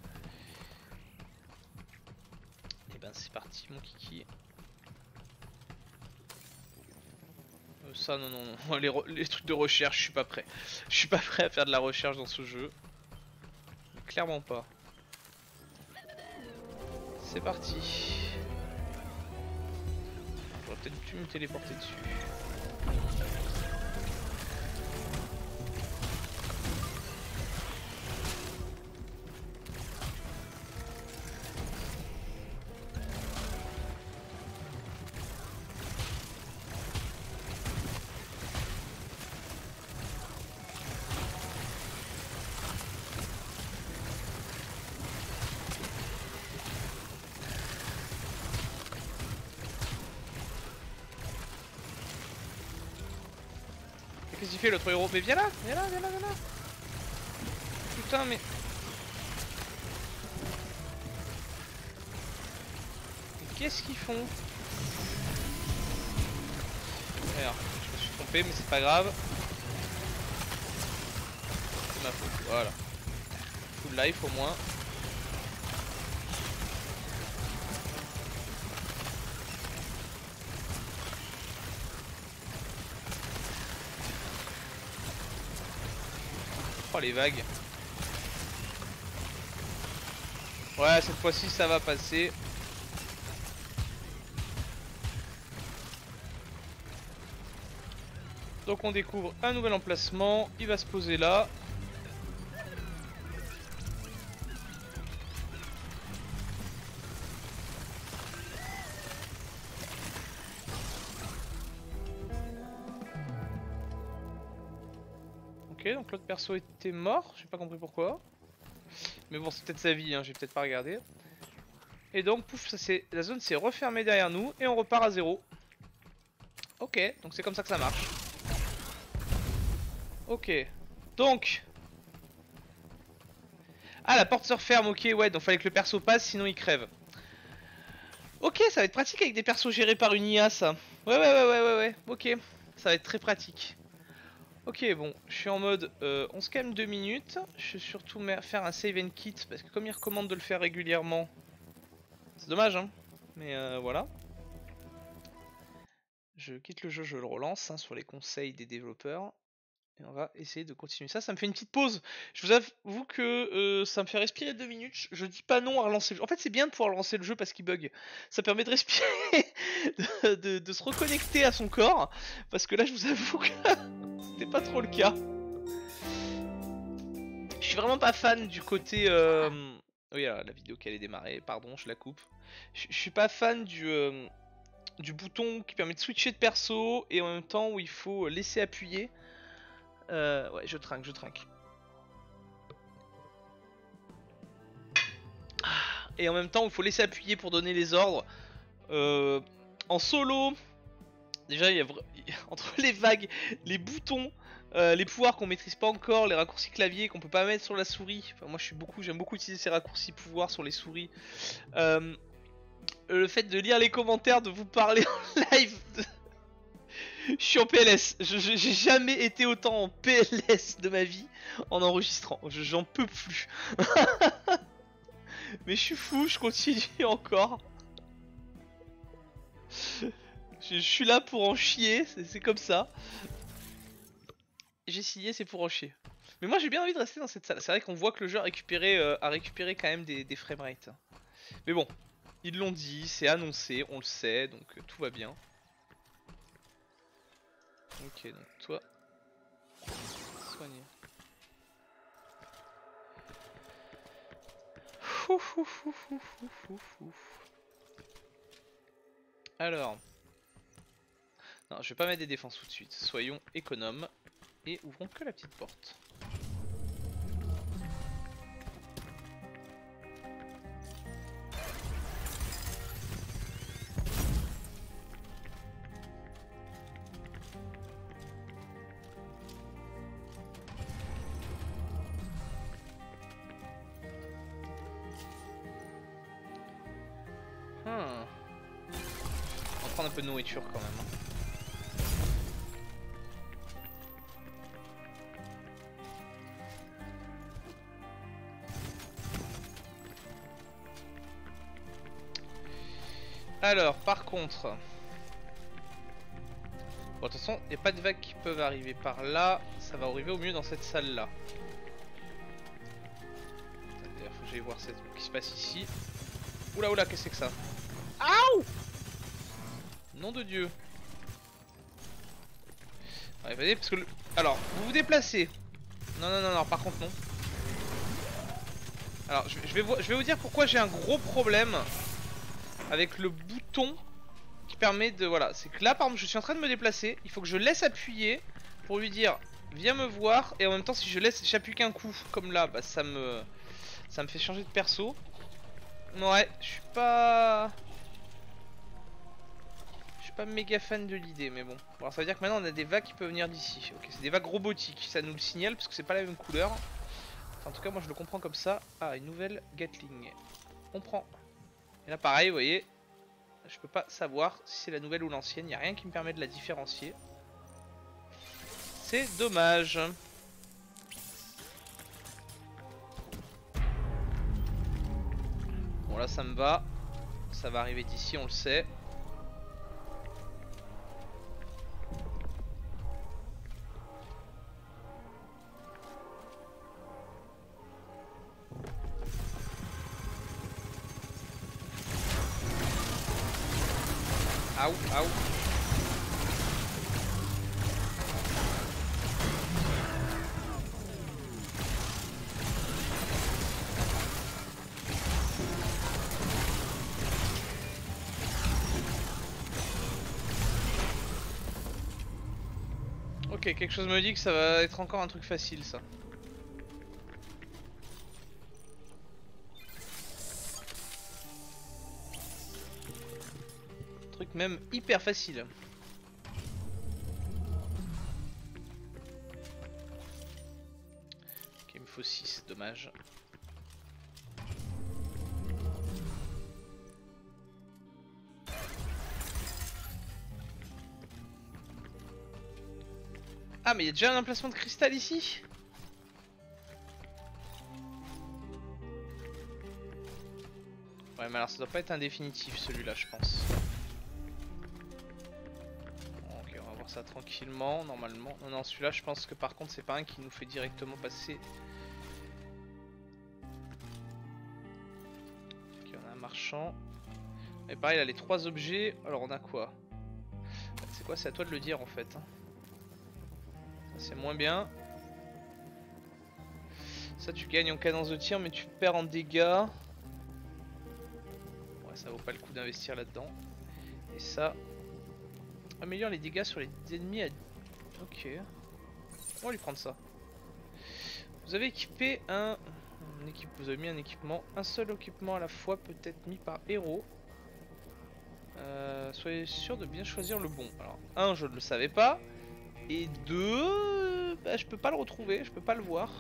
Et ben c'est parti mon kiki. Ça non, les trucs de recherche, je suis pas prêt. Je suis pas prêt à faire de la recherche dans ce jeu. Mais clairement pas. C'est parti. J'aurais peut-être dû me téléporter dessus. L'autre héros, mais viens là. Putain, mais qu'est-ce qu'ils font? Alors, je me suis trompé, mais c'est pas grave. C'est ma faute, voilà. Full life au moins. Oh les vagues. Ouais, cette fois-ci ça va passer. Donc on découvre un nouvel emplacement. Il va se poser là. L'autre perso était mort, j'ai pas compris pourquoi, mais bon c'est peut-être sa vie, hein, j'ai peut-être pas regardé. Et donc pouf, ça c'est la zone s'est refermée derrière nous et on repart à zéro. Ok, donc c'est comme ça que ça marche. Ok, donc ah la porte se referme, ok ouais, donc fallait que le perso passe sinon il crève. Ok, ça va être pratique avec des persos gérés par une IA ça. Ouais, ok, ça va être très pratique. Ok bon, je suis en mode on se calme 2 minutes, je vais surtout faire un save and kit parce que comme il recommande de le faire régulièrement, c'est dommage hein, mais voilà. Je quitte le jeu, je le relance hein, sur les conseils des développeurs et on va essayer de continuer ça, ça me fait une petite pause. Je vous avoue que ça me fait respirer 2 minutes, je dis pas non à relancer le jeu, en fait c'est bien de pouvoir relancer le jeu parce qu'il bug, ça permet de respirer, de se reconnecter à son corps, parce que là je vous avoue que... C'était pas trop le cas. Je suis vraiment pas fan du côté... Oui, alors, la vidéo qui allait démarrer, pardon, je la coupe. Je suis pas fan du bouton qui permet de switcher de perso et en même temps où il faut laisser appuyer. Ouais, je trinque. Et en même temps où il faut laisser appuyer pour donner les ordres. En solo... Déjà, il y a entre les vagues, les boutons, les pouvoirs qu'on maîtrise pas encore, les raccourcis clavier qu'on peut pas mettre sur la souris. Enfin, moi, j'aime beaucoup utiliser ces raccourcis pouvoirs sur les souris. Le fait de lire les commentaires, de vous parler en live. Je suis en PLS. J'ai jamais été autant en PLS de ma vie en enregistrant. J'en peux plus. Mais je suis fou, je continue encore. Je suis là pour en chier, c'est comme ça. J'ai signé, c'est pour en chier. Mais moi j'ai bien envie de rester dans cette salle. C'est vrai qu'on voit que le jeu a récupéré quand même des framerates. Mais bon, ils l'ont dit, c'est annoncé, on le sait, donc tout va bien. Ok, donc toi, soigner. Alors, non, je vais pas mettre des défenses tout de suite. Soyons économes et ouvrons que la petite porte. Un peu de nourriture quand même. Alors par contre, bon, de toute façon il n'y a pas de vagues qui peuvent arriver par là, ça va arriver au mieux dans cette salle là. D'ailleurs faut que j'aille voir ce qui se passe ici. Oula oula, qu'est-ce que c'est que ça? Aouh! Nom de Dieu. Ouais, vas-y, parce que le... Alors, vous vous déplacez. Non, non, non, non, par contre, non. Alors, je vais vous dire pourquoi j'ai un gros problème avec le bouton qui permet de... Voilà, c'est que là, par exemple, je suis en train de me déplacer. Il faut que je laisse appuyer pour lui dire, viens me voir. Et en même temps, si je laisse, j'appuie qu'un coup, comme là, bah, ça me fait changer de perso. Ouais, je suis pas... Pas méga fan de l'idée, mais bon. Alors, ça veut dire que maintenant on a des vagues qui peuvent venir d'ici. Ok, c'est des vagues robotiques, ça nous le signale parce que c'est pas la même couleur. Enfin, en tout cas, moi je le comprends comme ça. Ah, une nouvelle Gatling. On prend. Et là, pareil, vous voyez, je peux pas savoir si c'est la nouvelle ou l'ancienne. Il y a rien qui me permet de la différencier. C'est dommage. Bon, là ça me va. Ça va arriver d'ici, on le sait. Aouh, aouh. Ok, quelque chose me dit que ça va être encore un truc facile, ça. Même hyper facile. Ok, il me faut 6, dommage. Ah mais il y a déjà un emplacement de cristal ici. Ouais mais alors ça doit pas être indéfinitif celui-là je pense. Ça tranquillement, normalement. Non, non, celui-là, je pense que par contre, c'est pas un qui nous fait directement passer. Ok, on a un marchand. Mais pareil, là, les 3 objets. Alors, on a quoi? C'est quoi? C'est à toi de le dire en fait. C'est moins bien. Ça, tu gagnes en cadence de tir, mais tu perds en dégâts. Ouais, ça vaut pas le coup d'investir là-dedans. Et ça. Améliore les dégâts sur les ennemis à... Ok. On va lui prendre ça. Vous avez équipé un... Vous avez mis un équipement. Un seul équipement à la fois peut être mis par héros. Soyez sûr de bien choisir le bon. Alors, un, je ne le savais pas. Et deux... Bah, je peux pas le retrouver, je peux pas le voir.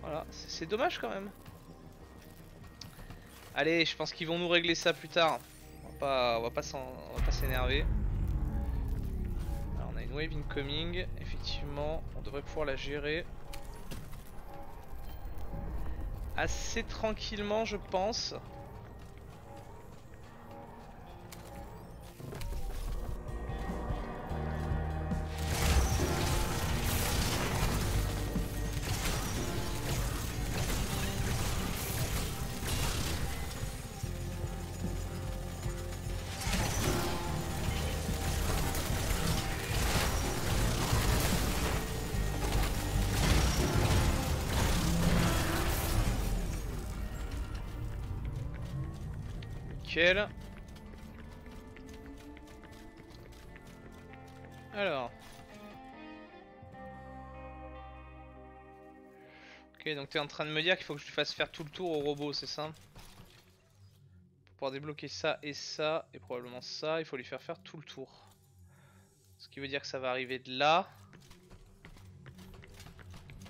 Voilà, c'est dommage quand même. Allez, je pense qu'ils vont nous régler ça plus tard. On va pas s'énerver. Alors on a une wave incoming, effectivement on devrait pouvoir la gérer assez tranquillement je pense. Nickel. Alors. Ok, donc t'es en train de me dire qu'il faut que je fasse faire tout le tour au robot, c'est ça? Pour pouvoir débloquer ça et ça, et probablement ça, il faut lui faire faire tout le tour. Ce qui veut dire que ça va arriver de là.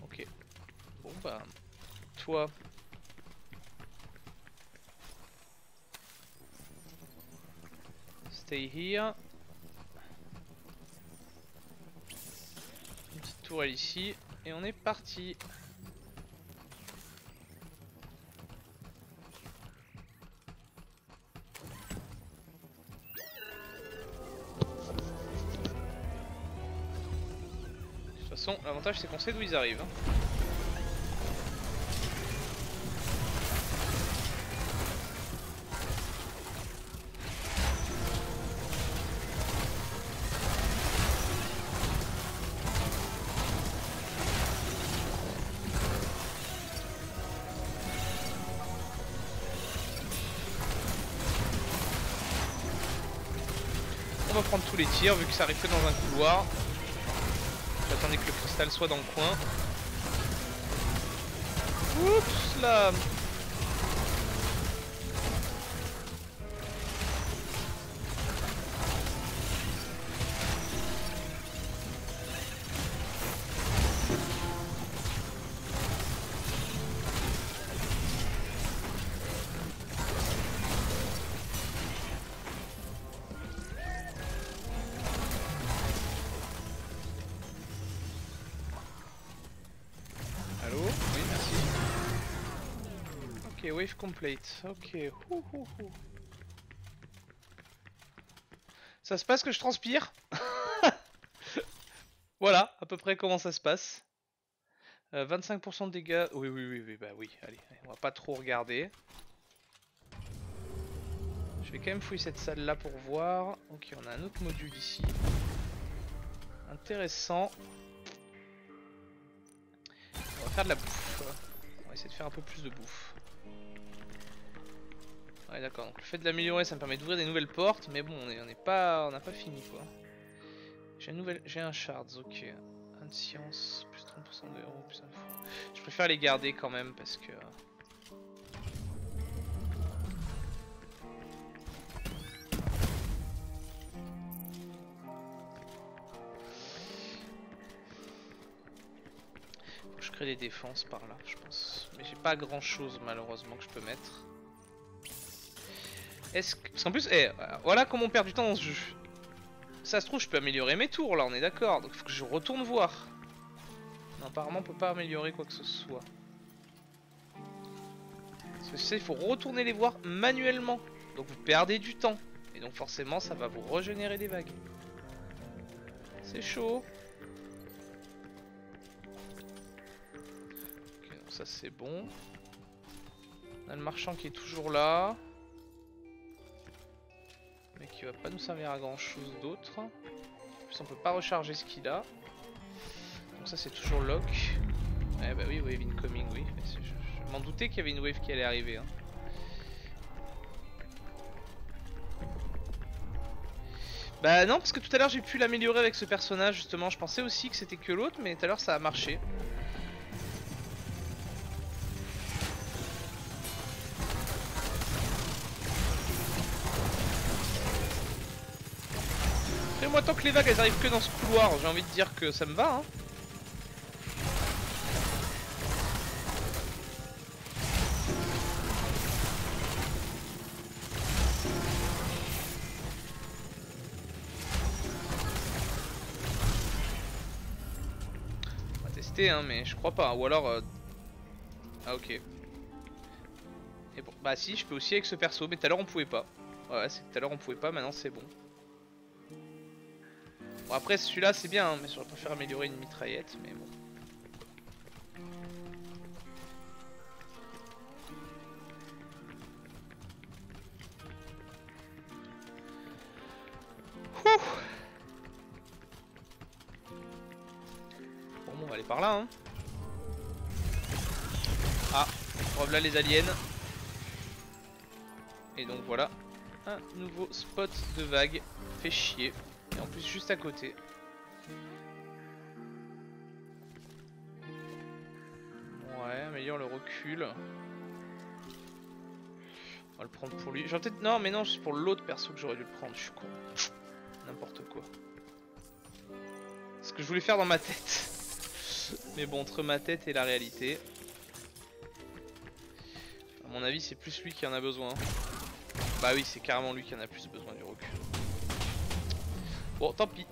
Ok. Bon bah... Toi... Stay here. Une petite tourelle ici. Et on est parti. L'avantage c'est qu'on sait d'où ils arrivent. On va prendre tous les tirs vu que ça arrive que dans un couloir. Attendez que le cristal soit dans le coin. Oups là. Wave complete, ok. Ça se passe que je transpire. Voilà à peu près comment ça se passe. 25% de dégâts, oui, bah oui, allez, on va pas trop regarder. Je vais quand même fouiller cette salle là pour voir. Ok, on a un autre module ici. Intéressant. On va faire de la bouffe. On va essayer de faire un peu plus de bouffe. Ouais d'accord, donc le fait de l'améliorer ça me permet d'ouvrir des nouvelles portes, mais bon on n'a pas fini quoi. J'ai un shards, ok. Un de science, plus 30% de héros, plus info. Je préfère les garder quand même parce que... Faut que je crée des défenses par là je pense. Mais j'ai pas grand chose malheureusement que je peux mettre. Est-ce que... Parce qu'en plus, hey, voilà comment on perd du temps dans ce jeu. Ça se trouve, je peux améliorer mes tours là, on est d'accord. Donc il faut que je retourne voir. Non, apparemment, on peut pas améliorer quoi que ce soit. Parce que c'est, il faut retourner les voir manuellement. Donc vous perdez du temps. Et donc forcément, ça va vous régénérer des vagues. C'est chaud. Ok, donc ça c'est bon. On a le marchand qui est toujours là. Mais qui va pas nous servir à grand chose d'autre. En plus on peut pas recharger ce qu'il a. Donc ça c'est toujours lock. Eh bah oui, wave incoming, oui. Je m'en doutais qu'il y avait une wave qui allait arriver. Hein. Bah non, parce que tout à l'heure j'ai pu l'améliorer avec ce personnage justement. Je pensais aussi que c'était que l'autre, mais tout à l'heure ça a marché. Moi tant que les vagues elles arrivent que dans ce couloir, j'ai envie de dire que ça me va hein. On va tester hein, mais je crois pas, ou alors ah ok. Et bon bah si, je peux aussi avec ce perso, mais tout à l'heure on pouvait pas. Ouais, c'est que tout à l'heure on pouvait pas, maintenant c'est bon. Bon après celui-là c'est bien, hein, mais j'aurais préféré améliorer une mitraillette, mais bon. Ouh. Bon, on va aller par là. Hein. Ah, on revient là les aliens. Et donc voilà, un nouveau spot de vague. Fait chier. Et en plus juste à côté. Ouais, améliore le recul. On va le prendre pour lui. J'aurais peut-être... Non, mais non, c'est pour l'autre perso que j'aurais dû le prendre. Je suis con. N'importe quoi. Ce que je voulais faire dans ma tête. Mais bon, entre ma tête et la réalité... A mon avis, c'est plus lui qui en a besoin. Bah oui, c'est carrément lui qui en a plus besoin du recul. Bon, tant pis.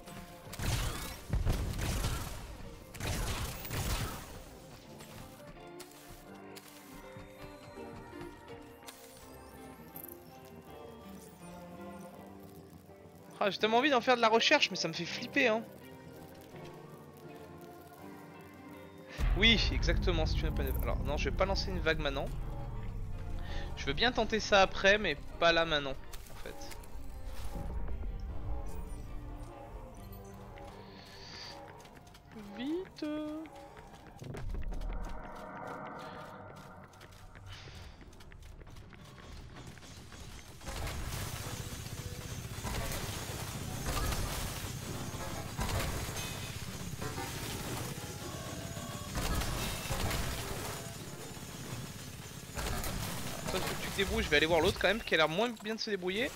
Ah, j'ai tellement envie d'en faire de la recherche, mais ça me fait flipper, hein. Oui, exactement, c'est une open. Alors, non, je vais pas lancer une vague maintenant. Je veux bien tenter ça après, mais pas là maintenant, en fait. Vite. Débrouille, je vais aller voir l'autre quand même qui a l'air moins bien de se débrouiller.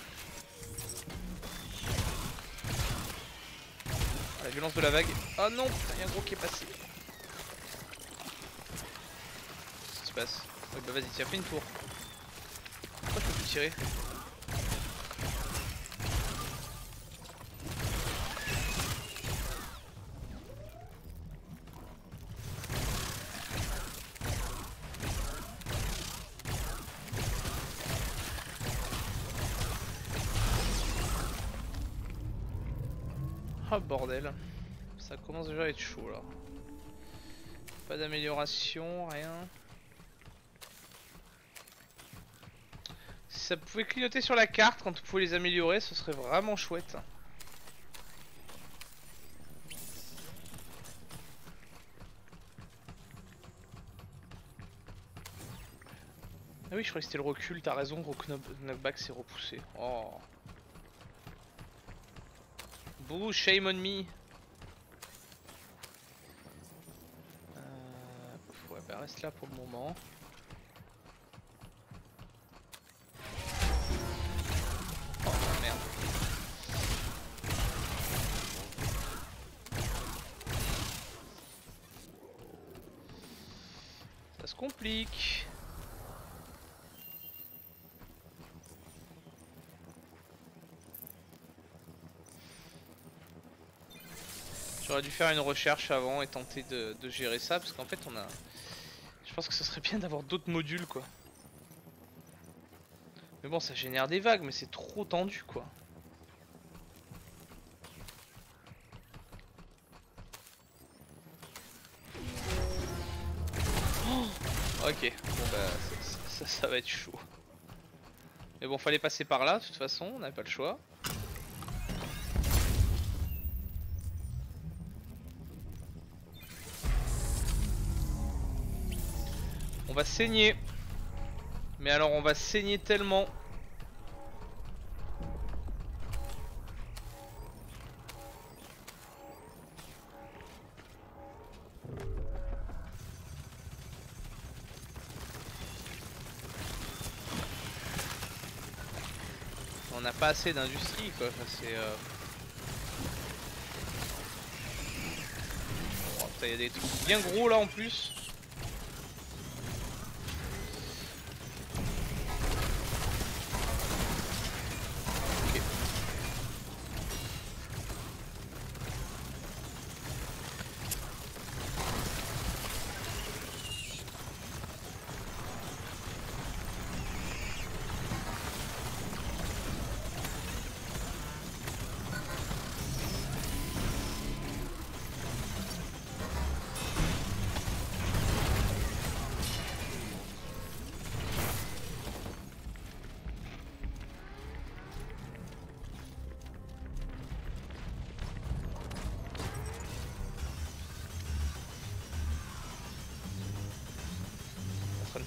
La violence de la vague. Ah oh non, putain, il y a un gros qui est passé. Qu'est-ce qui se passe? Ouais, bah vas-y, tiens, fais une tour. Pourquoi je peux plus tirer? Bordel, ça commence déjà à être chaud là. Pas d'amélioration, rien. Si ça pouvait clignoter sur la carte quand vous pouvez les améliorer, ce serait vraiment chouette. Ah oui, je croyais que c'était le recul, t'as raison, gros knockback s'est repoussé. Oh. Ouh, shame on me. Ouais, bah reste là pour le moment. Oh merde. Ça se complique. J'aurais dû faire une recherche avant et tenter de gérer ça parce qu'en fait on a... Je pense que ce serait bien d'avoir d'autres modules quoi. Mais bon, ça génère des vagues mais c'est trop tendu quoi. Oh ok, bon bah ça va être chaud. Mais bon, fallait passer par là de toute façon, on n'avait pas le choix. On va saigner. Mais alors on va saigner tellement. On n'a pas assez d'industrie quoi, enfin, c'est... Oh, putain, y a des trucs bien gros là en plus.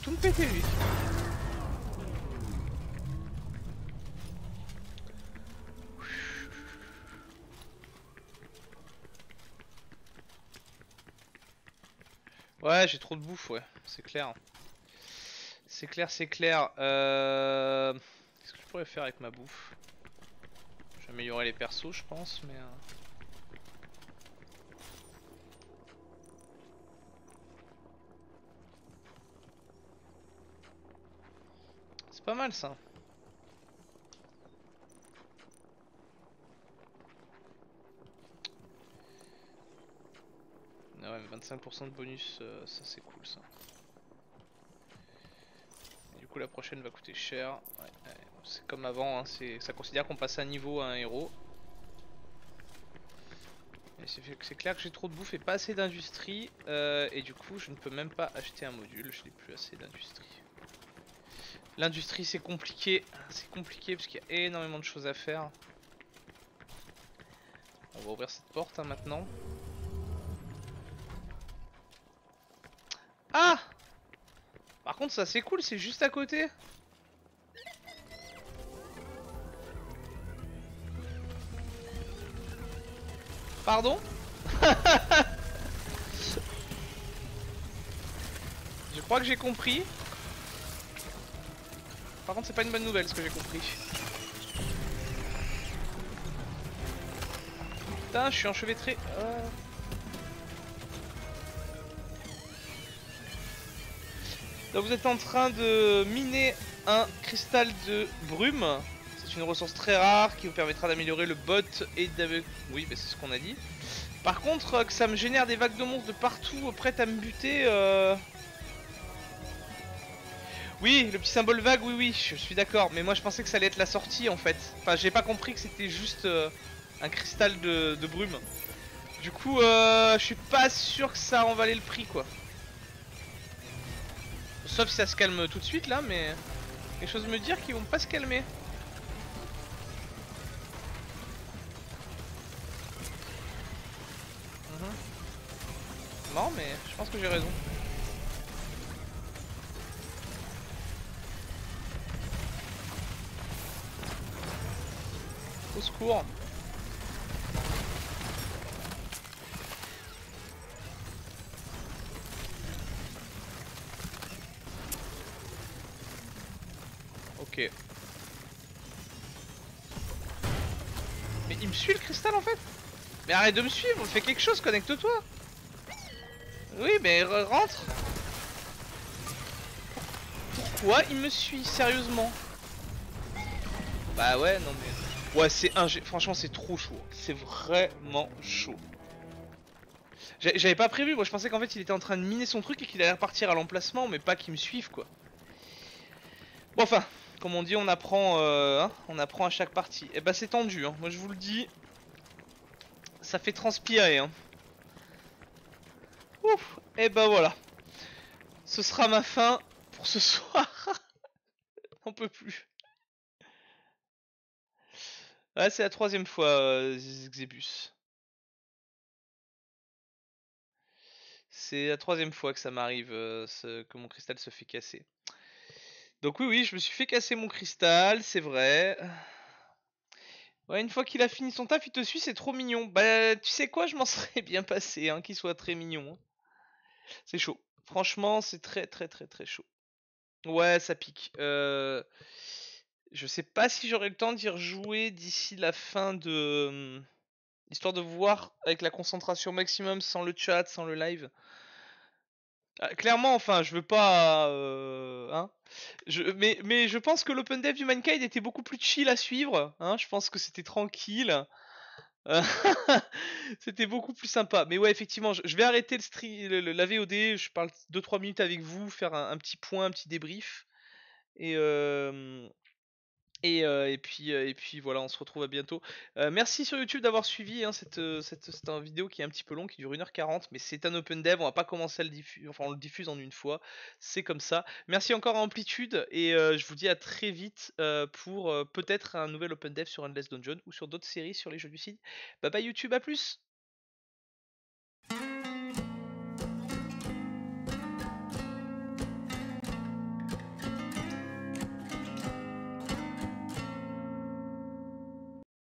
Tout me péter lui. Ouais, j'ai trop de bouffe, ouais, c'est clair. C'est clair, c'est clair. Qu'est-ce que je pourrais faire avec ma bouffe? Je vais améliorer les persos, je pense, mais... C'est pas mal ça. Ah ouais, mais 25% de bonus, ça c'est cool ça. Et du coup la prochaine va coûter cher. Ouais, ouais, c'est comme avant, hein, ça considère qu'on passe un niveau à un héros. C'est clair que j'ai trop de bouffe et pas assez d'industrie. Et du coup je ne peux même pas acheter un module, je n'ai plus assez d'industrie. L'industrie c'est compliqué parce qu'il y a énormément de choses à faire. On va ouvrir cette porte hein, maintenant. Ah! Par contre ça c'est cool, c'est juste à côté. Pardon? Je crois que j'ai compris. Par contre c'est pas une bonne nouvelle ce que j'ai compris. Putain je suis enchevêtré. Donc vous êtes en train de miner un cristal de brume. C'est une ressource très rare qui vous permettra d'améliorer le bot et d'avec... Oui bah c'est ce qu'on a dit. Par contre que ça me génère des vagues de monstres de partout prêtes à me buter... Oui, le petit symbole vague, oui, oui, je suis d'accord. Mais moi, je pensais que ça allait être la sortie, en fait. Enfin, j'ai pas compris que c'était juste un cristal de brume. Du coup, je suis pas sûr que ça en valait le prix, quoi. Sauf si ça se calme tout de suite, là, mais... Les choses me dire qu'ils vont pas se calmer. Non, mais je pense que j'ai raison. Au secours. Ok. Mais il me suit le cristal en fait. Mais arrête de me suivre, fais quelque chose, connecte-toi. Oui mais rentre. Pourquoi il me suit sérieusement? Bah ouais non mais... Ouais c'est un... Franchement c'est trop chaud. C'est vraiment chaud. J'avais pas prévu, moi je pensais qu'en fait il était en train de miner son truc et qu'il allait repartir à l'emplacement, mais pas qu'il me suive quoi. Bon enfin, comme on dit on apprend à chaque partie. Et bah c'est tendu, hein. Moi je vous le dis. Ça fait transpirer hein. Ouf. Et bah voilà. Ce sera ma fin pour ce soir. On peut plus. Ouais, c'est la troisième fois, Xebus. C'est la troisième fois que ça m'arrive, que mon cristal se fait casser. Donc oui, oui, je me suis fait casser mon cristal, c'est vrai. Ouais, une fois qu'il a fini son taf, il te suit, c'est trop mignon. Bah, tu sais quoi, je m'en serais bien passé, hein, qu'il soit très mignon. Hein. C'est chaud. Franchement, c'est très très très très chaud. Ouais, ça pique. Je sais pas si j'aurai le temps d'y rejouer d'ici la fin de... Histoire de voir avec la concentration maximum, sans le chat, sans le live. Clairement, enfin, je veux pas... hein. Mais je pense que l'Opendev du Humankind était beaucoup plus chill à suivre. Hein. Je pense que c'était tranquille. C'était beaucoup plus sympa. Mais ouais, effectivement, je vais arrêter la VOD. Je parle 2-3 minutes avec vous, faire un petit point, un petit débrief. Et puis voilà, on se retrouve à bientôt. Merci sur YouTube d'avoir suivi hein, cette vidéo qui est un petit peu longue, qui dure 1h40, mais c'est un open dev, on va pas commencer à le diffuser, enfin on le diffuse en une fois, c'est comme ça. Merci encore à Amplitude, et je vous dis à très vite pour peut-être un nouvel open dev sur Endless Dungeon ou sur d'autres séries sur les jeux du cygne. Bye bye YouTube, à plus!